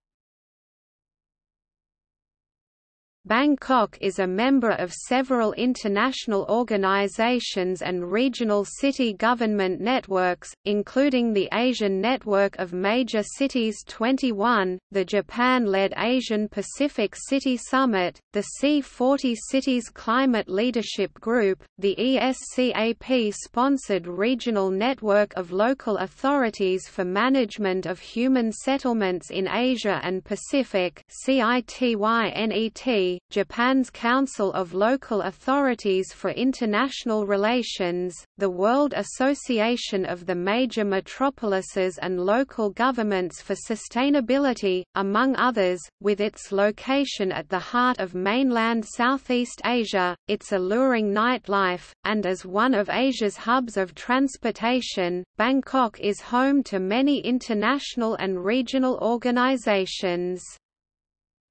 Bangkok is a member of several international organizations and regional city government networks, including the Asian Network of Major Cities twenty-one, the Japan-led Asian Pacific City Summit, the C forty Cities Climate Leadership Group, the E S C A P-sponsored regional network of local authorities for management of human settlements in Asia and Pacific (CITYNET), Japan's Council of Local Authorities for International Relations, the World Association of the Major Metropolises and Local Governments for Sustainability, among others. With its location at the heart of mainland Southeast Asia, its alluring nightlife, and as one of Asia's hubs of transportation, Bangkok is home to many international and regional organizations.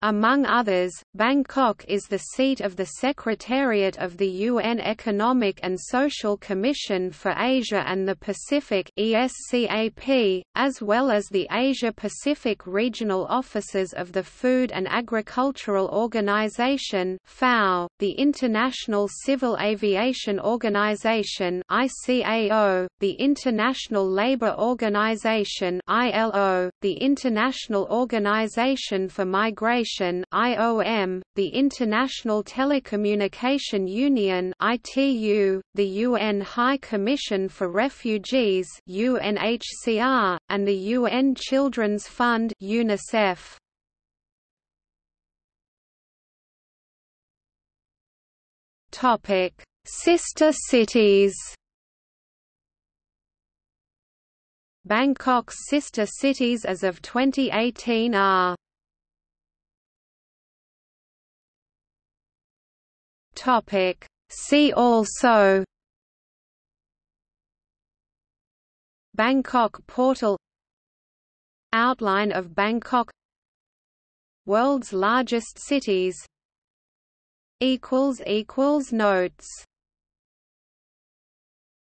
Among others, Bangkok is the seat of the Secretariat of the U N Economic and Social Commission for Asia and the Pacific (E S C A P), as well as the Asia-Pacific regional offices of the Food and Agricultural Organization (F A O), the International Civil Aviation Organization (I C A O), the International Labour Organization (I L O), the International Organization for Migration I O M, the International Telecommunication Union I T U, the U N High Commission for Refugees U N H C R, and the U N Children's Fund UNICEF. Topic: Sister cities. Bangkok's sister cities as of twenty eighteen are. Topic. See also: Bangkok portal, outline of Bangkok, world's largest cities. Equals equals notes.